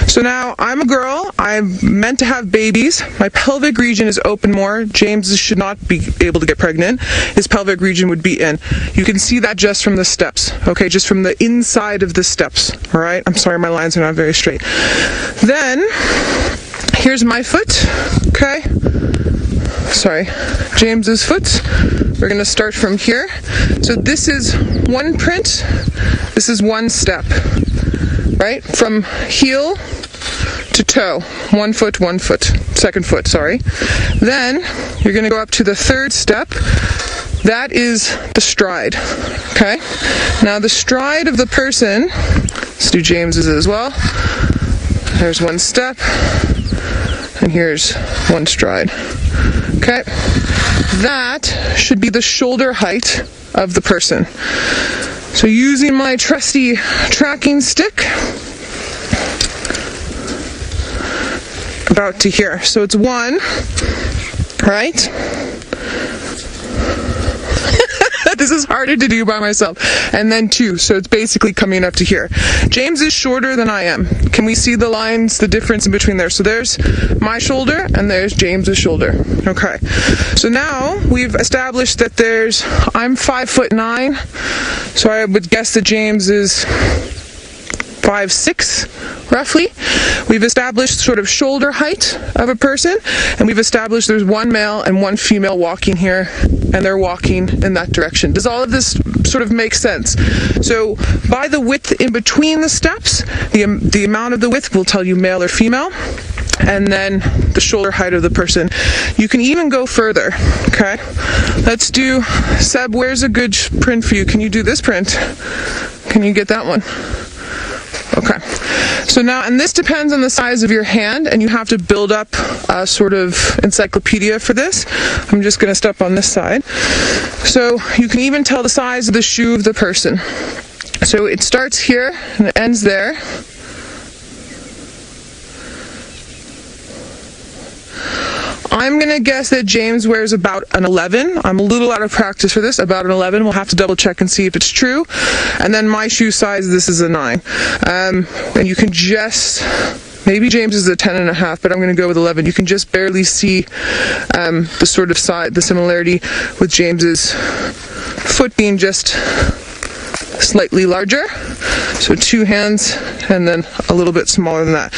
so now I'm a girl, I'm meant to have babies, my pelvic region is open more, James should not be able to get pregnant, his pelvic region would be in. You can see that just from the steps, okay, just from the inside of the steps, all right? I'm sorry, my lines are not very straight. Then, here's my foot, okay? Sorry, James's foot. We're gonna start from here. So this is one print, this is one step. Right? From heel to toe. One foot, second foot, sorry. Then you're gonna go up to the third step. That is the stride, okay? Now the stride of the person, let's do James's as well. There's one step, and here's one stride, okay? That should be the shoulder height of the person. So using my trusty tracking stick, about to here. So it's one, right? This is harder to do by myself. And then two, so it's basically coming up to here. James is shorter than I am. Can we see the lines, the difference in between there? So there's my shoulder and there's James's shoulder. Okay, so now we've established that there's, I'm 5'9", so I would guess that James is 5'6", roughly. We've established sort of shoulder height of a person, and we've established there's one male and one female walking here, and they're walking in that direction. Does all of this sort of make sense? So by the width in between the steps, the amount of the width will tell you male or female, and then the shoulder height of the person. You can even go further, okay? Let's do, Seb, where's a good print for you? Can you do this print? Can you get that one? Okay, so now, and this depends on the size of your hand, and you have to build up a sort of encyclopedia for this. I'm just gonna step on this side. So you can even tell the size of the shoe of the person. So it starts here and it ends there. I'm gonna guess that James wears about an 11. I'm a little out of practice for this, about an 11. We'll have to double check and see if it's true. And then my shoe size, this is a 9. And you can just, maybe James is a 10.5, but I'm gonna go with 11. You can just barely see the sort of side, the similarity with James's foot being just slightly larger. So two hands and then a little bit smaller than that.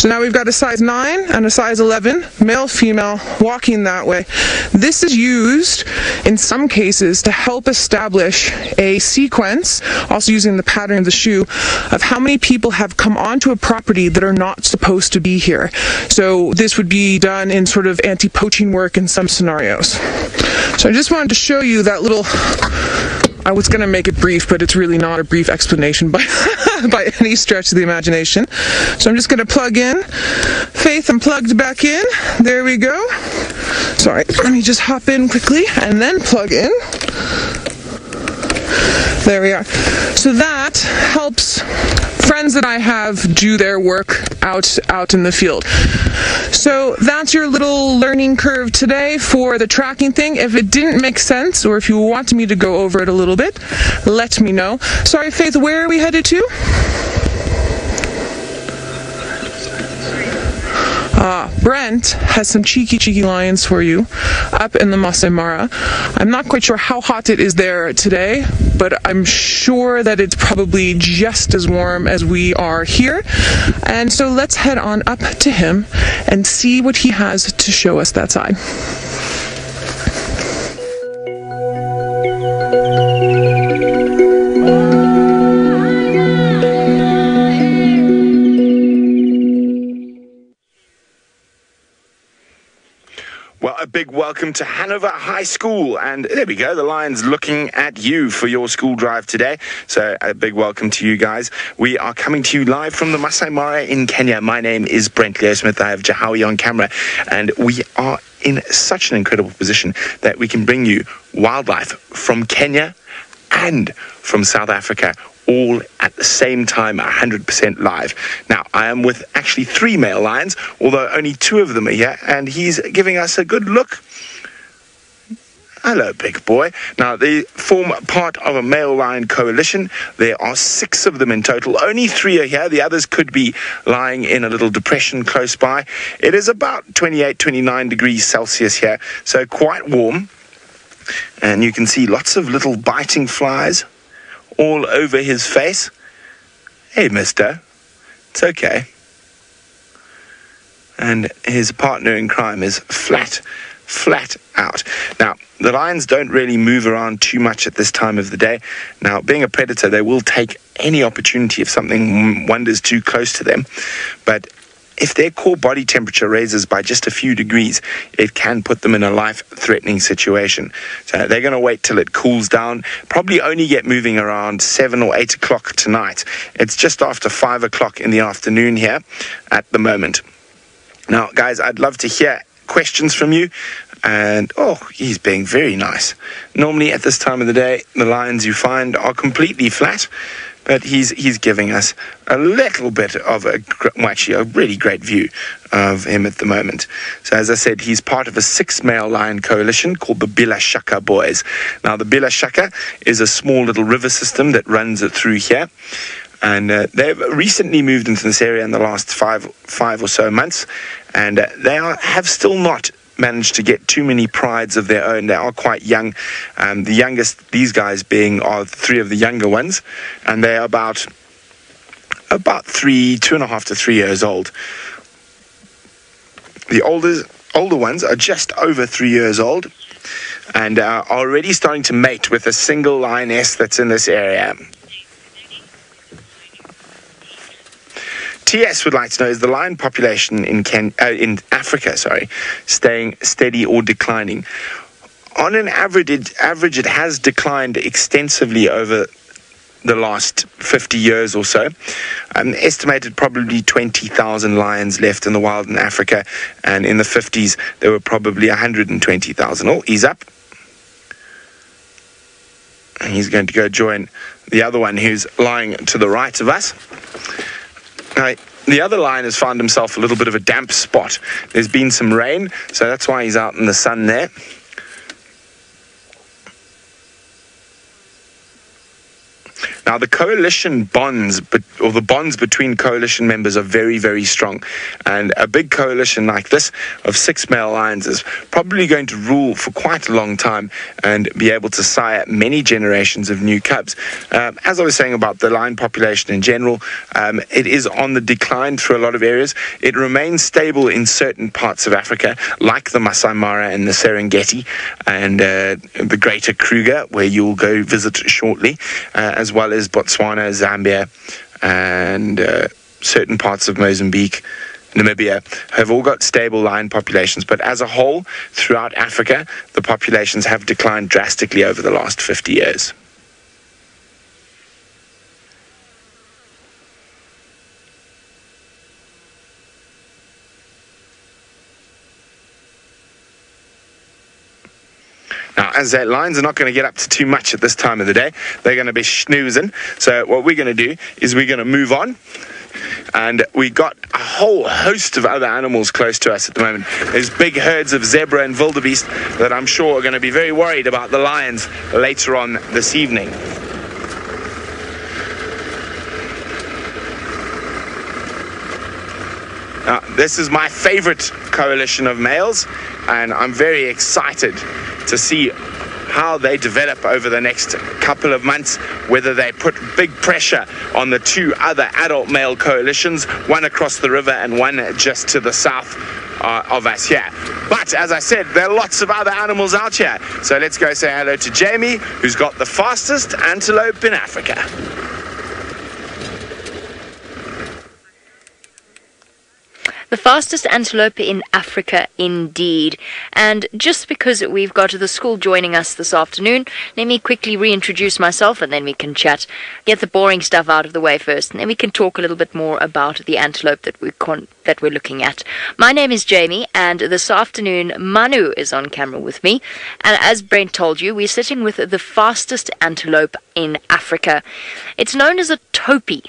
So now we've got a size 9 and a size 11, male, female, walking that way. This is used in some cases to help establish a sequence, also using the pattern of the shoe, of how many people have come onto a property that are not supposed to be here. So this would be done in sort of anti-poaching work in some scenarios. So I just wanted to show you that little, I was going to make it brief, but it's really not a brief explanation by, by any stretch of the imagination. So I'm just going to plug in. Faith, I'm plugged back in. There we go. Sorry, let me just hop in quickly and then plug in. There we are. So that helps friends that I have do their work out in the field. So that's your little learning curve today for the tracking thing. If it didn't make sense, or if you want me to go over it a little bit, let me know. Sorry, Faith, where are we headed to? Brent has some cheeky lions for you up in the Maasai Mara. I'm not quite sure how hot it is there today, but I'm sure that it's probably just as warm as we are here. And so let's head on up to him and see what he has to show us that side. big welcome to Hanover High School. And there we go, the Lions looking at you for your school drive today. So a big welcome to you guys. We are coming to you live from the Maasai Mara in Kenya. My name is Brent Leo-Smith. I have Jahawi on camera. And we are in such an incredible position that we can bring you wildlife from Kenya and from South Africa, all at the same time, 100% live. Now, I am with actually 3 male lions, although only 2 of them are here, and he's giving us a good look. Hello, big boy. Now, they form part of a male lion coalition. There are 6 of them in total. Only 3 are here. The others could be lying in a little depression close by. It is about 28, 29 degrees Celsius here, so quite warm. And you can see lots of little biting flies all over his face. Hey, mister, it's okay. And his partner in crime is flat out. Now, the lions don't really move around too much at this time of the day. Now, being a predator, they will take any opportunity if something wanders too close to them. But if their core body temperature raises by just a few degrees, it can put them in a life-threatening situation. So they're going to wait till it cools down, probably only get moving around 7 or 8 o'clock tonight. It's just after 5 o'clock in the afternoon here at the moment. Now, guys, I'd love to hear questions from you. And, oh, he's being very nice. Normally at this time of the day, the lions you find are completely flat. But he's giving us a little bit of a, well, actually a really great view of him at the moment. So as I said, he's part of a 6 male lion coalition called the Bilashaka boys. Now the Bilashaka is a small little river system that runs it through here. And they've recently moved into this area in the last five or so months. And they have still not managed to get too many prides of their own. They are quite young. The youngest, these guys being, are 3 of the younger ones, and they are about 2.5 to 3 years old. The older ones are just over 3 years old, and are already starting to mate with a single lioness that's in this area. TS would like to know, is the lion population in Africa, staying steady or declining? On an average, it has declined extensively over the last 50 years or so. Estimated probably 20,000 lions left in the wild in Africa, and in the 50s there were probably 120,000. Oh, he's up. And he's going to go join the other one who's lying to the right of us. Now, the other lion has found himself a little bit of a damp spot. There's been some rain, so that's why he's out in the sun there. Now, the coalition bonds, or the bonds between coalition members are very, very strong. And a big coalition like this of 6 male lions is probably going to rule for quite a long time and be able to sire many generations of new cubs. As I was saying about the lion population in general, it is on the decline through a lot of areas. It remains stable in certain parts of Africa, like the Maasai Mara and the Serengeti and the Greater Kruger, where you'll go visit shortly, as well as Botswana, Zambia, and certain parts of Mozambique, Namibia, have all got stable lion populations. But as a whole, throughout Africa, the populations have declined drastically over the last 50 years. Now, as that lions are not going to get up to too much at this time of the day, they're going to be snoozing. So what we're going to do is we're going to move on. And we got a whole host of other animals close to us at the moment. There's big herds of zebra and wildebeest that I'm sure are going to be very worried about the lions later on this evening. Now, this is my favorite coalition of males, and I'm very excited to see how they develop over the next couple of months, whether they put big pressure on the 2 other adult male coalitions, one across the river and one just to the south of us here. But as I said, there are lots of other animals out here. So let's go say hello to Jamie, who's got the fastest antelope in Africa. The fastest antelope in Africa, indeed. And just because we've got the school joining us this afternoon, let me quickly reintroduce myself and then we can chat. Get the boring stuff out of the way first, and then we can talk a little bit more about the antelope that we're looking at. My name is Jamie, and this afternoon Manu is on camera with me. And as Brent told you, we're sitting with the fastest antelope in Africa. It's known as a topi.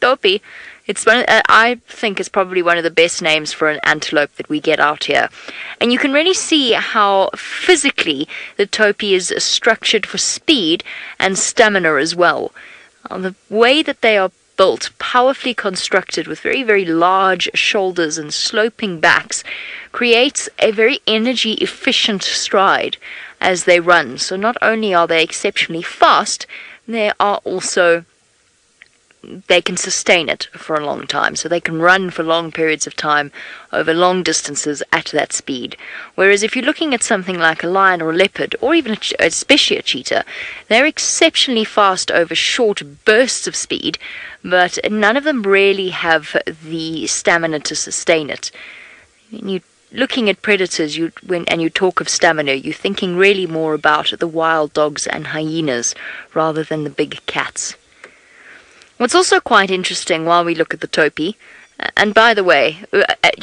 Topi. It's one. I think it's probably one of the best names for an antelope that we get out here. And you can really see how physically the topi is structured for speed and stamina as well. The way that they are built, powerfully constructed with very, very large shoulders and sloping backs, creates a very energy-efficient stride as they run. So not only are they exceptionally fast, they are also... they can sustain it for a long time, so they can run for long periods of time over long distances at that speed. Whereas if you're looking at something like a lion or a leopard, or even especially a cheetah, they're exceptionally fast over short bursts of speed, but none of them really have the stamina to sustain it. And you looking at predators, when you talk of stamina, you're thinking really more about the wild dogs and hyenas rather than the big cats. What's also quite interesting while we look at the topi, and by the way,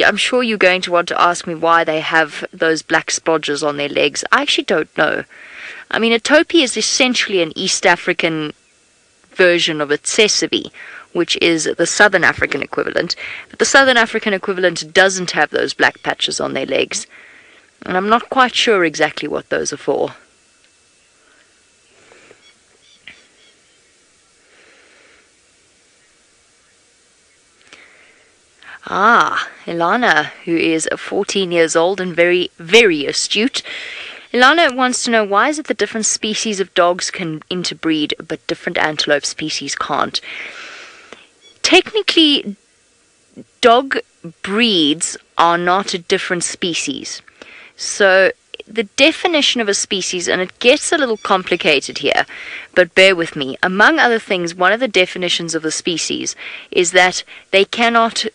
I'm sure you're going to want to ask me why they have those black spodges on their legs. I actually don't know. I mean, a topi is essentially an East African version of a tsesebe, which is the Southern African equivalent. But the Southern African equivalent doesn't have those black patches on their legs, and I'm not quite sure exactly what those are for. Ah, Ilana, who is 14 years old and very, very astute. Ilana wants to know, why is it that different species of dogs can interbreed, but different antelope species can't? Technically, dog breeds are not a different species. So the definition of a species, and it gets a little complicated here, but bear with me. Among other things, one of the definitions of a species is that they cannot...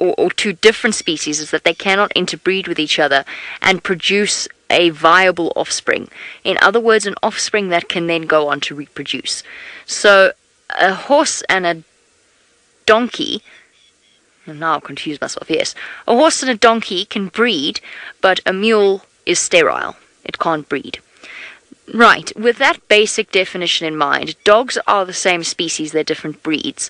Or two different species is that they cannot interbreed with each other and produce a viable offspring. In other words, an offspring that can then go on to reproduce. So a horse and a donkey, and now I've confused myself, yes. A horse and a donkey can breed, but a mule is sterile. It can't breed. Right, with that basic definition in mind, dogs are the same species, they're different breeds.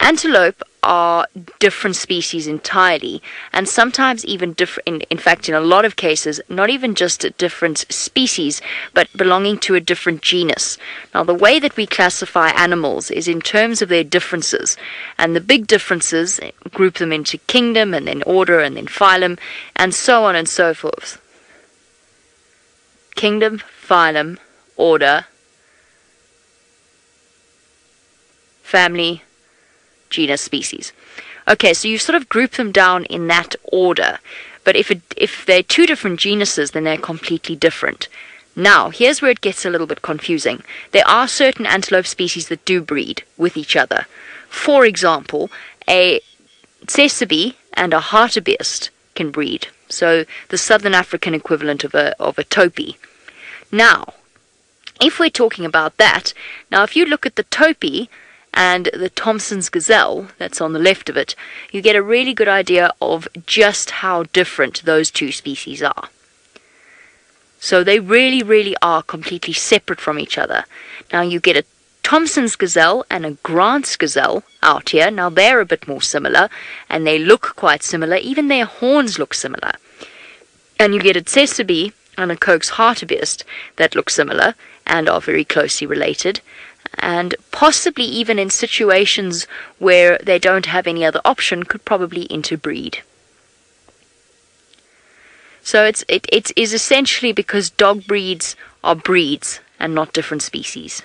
Antelope are different species entirely, and sometimes even different, in fact, in a lot of cases, not even just a different species, but belonging to a different genus. Now, the way that we classify animals is in terms of their differences, and the big differences group them into kingdom, and then order, and then phylum, and so on and so forth. Kingdom, phylum, order, family, genus, species. Okay, so you sort of group them down in that order, but if they're two different genuses, then they're completely different. Now, here's where it gets a little bit confusing. There are certain antelope species that do breed with each other. For example, a tsesebe and a hartebeest can breed, so the Southern African equivalent of a topi. Now, if we're talking about that, now if you look at the topi and the Thompson's gazelle that's on the left of it, you get a really good idea of just how different those two species are. So they really, really are completely separate from each other. Now you get a Thompson's gazelle and a Grant's gazelle out here. Now they're a bit more similar, and they look quite similar. Even their horns look similar. And you get a tsesebe and a Coke's hartebeest that look similar and are very closely related. And possibly even in situations where they don't have any other option, could probably interbreed. So it is essentially because dog breeds are breeds and not different species.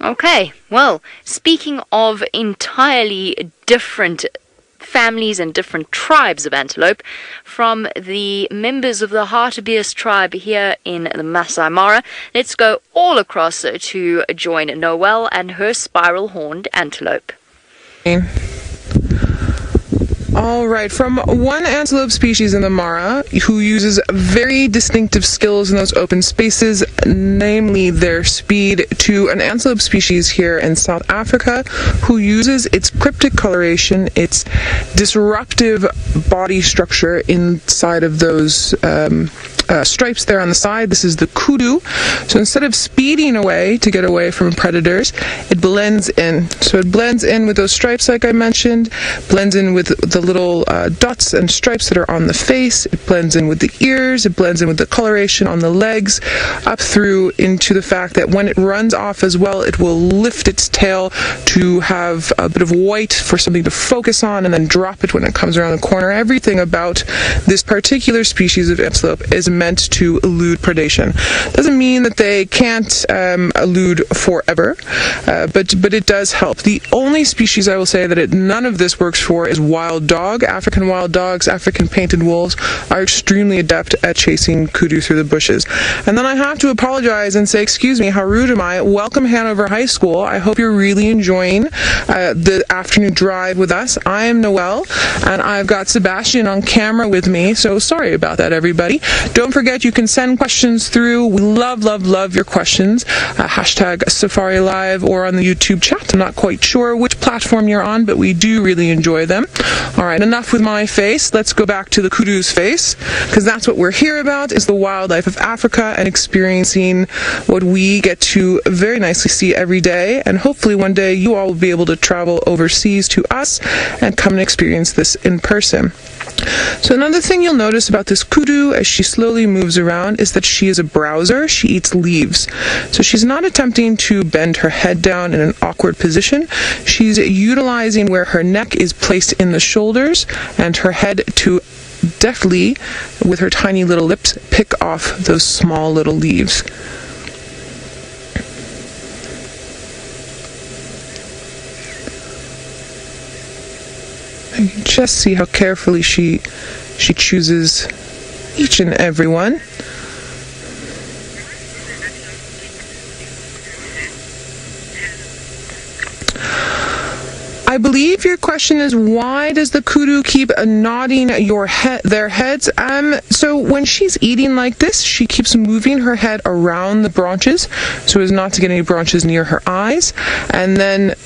Okay, well, speaking of entirely different families and different tribes of antelope, from the members of the hartebeest tribe here in the Maasai Mara. Let's go all across to join Noel and her spiral-horned antelope. Okay. All right, from one antelope species in the Mara, who uses very distinctive skills in those open spaces, namely their speed, to an antelope species here in South Africa, who uses its cryptic coloration, its disruptive body structure inside of those stripes there on the side. This is the kudu. So instead of speeding away to get away from predators, it blends in. So it blends in with those stripes like I mentioned, blends in with the little dots and stripes that are on the face. It blends in with the ears. It blends in with the coloration on the legs, up through into the fact that when it runs off as well, it will lift its tail to have a bit of white for something to focus on, and then drop it when it comes around the corner. Everything about this particular species of antelope is meant to elude predation. Doesn't mean that they can't elude forever, but it does help. The only species I will say that none of this works for is wild dog. African wild dogs, African painted wolves are extremely adept at chasing kudu through the bushes. And then I have to apologize and say, excuse me, how rude am I? Welcome Hanover High School. I hope you're really enjoying the afternoon drive with us. I am Noel, and I've got Sebastian on camera with me, so sorry about that, everybody. Don't forget, you can send questions through. We love, love, love your questions. Hashtag Safari Live or on the YouTube chat. I'm not quite sure which platform you're on, but we do really enjoy them. All right, enough with my face. Let's go back to the kudu's face, because that's what we're here about, is the wildlife of Africa and experiencing what we get to very nicely see every day. And hopefully one day you all will be able to travel overseas to us and come and experience this in person. So another thing you'll notice about this kudu as she slowly moves around is that she is a browser. She eats leaves. So she's not attempting to bend her head down in an awkward position. She's utilizing where her neck is placed in the shoulders and her head to deftly, with her tiny little lips, pick off those small little leaves. You can just see how carefully she chooses each and every one. I believe your question is, why does the kudu keep nodding their heads? So when she's eating like this, she keeps moving her head around the branches so as not to get any branches near her eyes, and then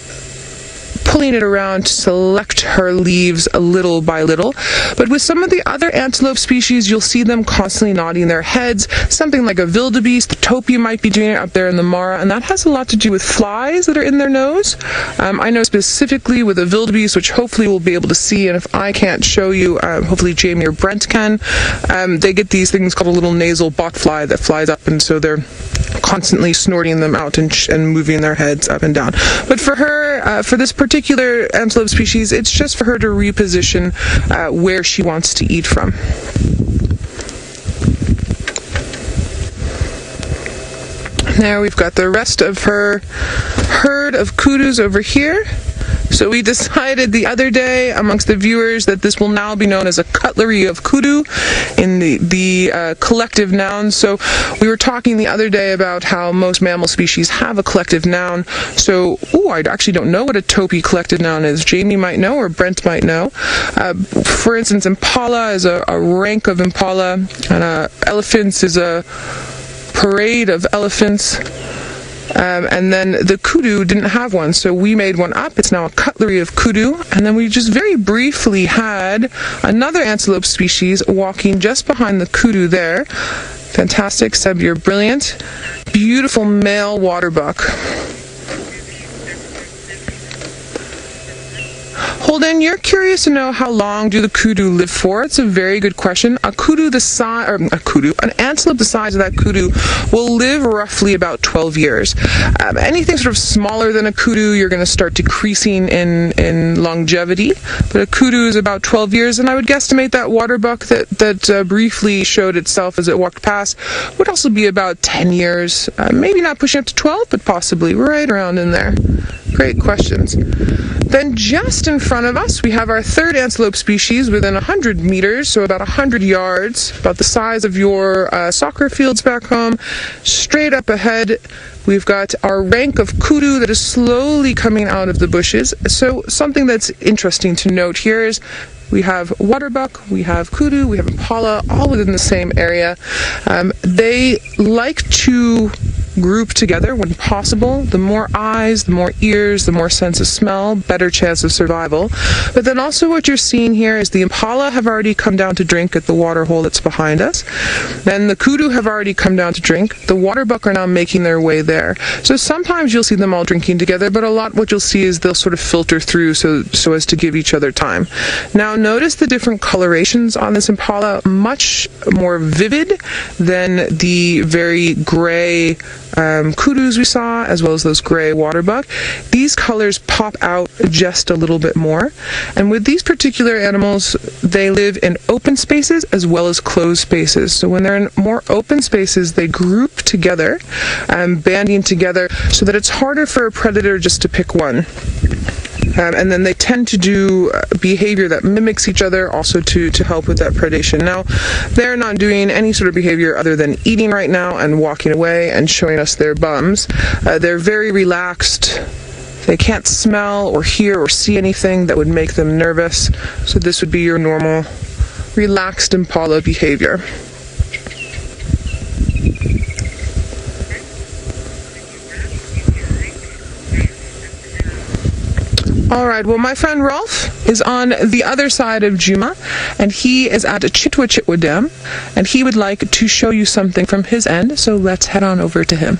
pulling it around to select her leaves little by little. But with some of the other antelope species, you'll see them constantly nodding their heads. Something like a wildebeest, the topi might be doing it up there in the Mara, and that has a lot to do with flies that are in their nose. I know specifically with a wildebeest, which hopefully we'll be able to see, and if I can't show you, hopefully Jamie or Brent can, they get these things called a little nasal botfly that flies up, and so they're constantly snorting them out and moving their heads up and down. But for her, for this particular antelope species, it's just for her to reposition where she wants to eat from. Now we've got the rest of her herd of kudus over here. So we decided the other day amongst the viewers that this will now be known as a cutlery of kudu in the collective noun. So we were talking the other day about how most mammal species have a collective noun. So, I actually don't know what a topi collective noun is. Jamie might know, or Brent might know. For instance, impala is a rank of impala, and elephants is a parade of elephants. And then the kudu didn't have one, so we made one up. It's now a cutlery of kudu. And then we just very briefly had another antelope species walking just behind the kudu there. Fantastic, Seb, you're brilliant. Beautiful male waterbuck. Holden, you're curious to know how long do the kudu live for? It's a very good question. An antelope the size of that kudu will live roughly about 12 years. Anything sort of smaller than a kudu, you're going to start decreasing in longevity. But a kudu is about 12 years, and I would guesstimate that waterbuck that briefly showed itself as it walked past would also be about 10 years. Maybe not pushing up to 12, but possibly right around in there. Great questions. Then just in front of us, we have our third antelope species within 100 meters, so about 100 yards, about the size of your soccer fields back home. Straight up ahead, we've got our rank of kudu that is slowly coming out of the bushes. So something that's interesting to note here is we have waterbuck, we have kudu, we have impala, all within the same area. They like to group together when possible. The more eyes, the more ears, the more sense of smell, better chance of survival. But then also what you're seeing here is the impala have already come down to drink at the water hole that's behind us. Then the kudu have already come down to drink. The waterbuck are now making their way there. So sometimes you'll see them all drinking together, but a lot what you'll see is they'll sort of filter through so as to give each other time. Now notice the different colorations on this impala, much more vivid than the very gray kudus we saw, as well as those gray waterbuck. These colors pop out just a little bit more. And with these particular animals, they live in open spaces as well as closed spaces. So when they're in more open spaces, they group together, banding together, so that it's harder for a predator just to pick one. And then they tend to do behavior that mimics each other, also to help with that predation. Now, they're not doing any sort of behavior other than eating right now and walking away and showing us their bums. They're very relaxed. They can't smell or hear or see anything that would make them nervous. So this would be your normal relaxed impala behavior. Alright, well my friend Ralph is on the other side of Juma, and he is at Chitwa Dam, and he would like to show you something from his end, so let's head on over to him.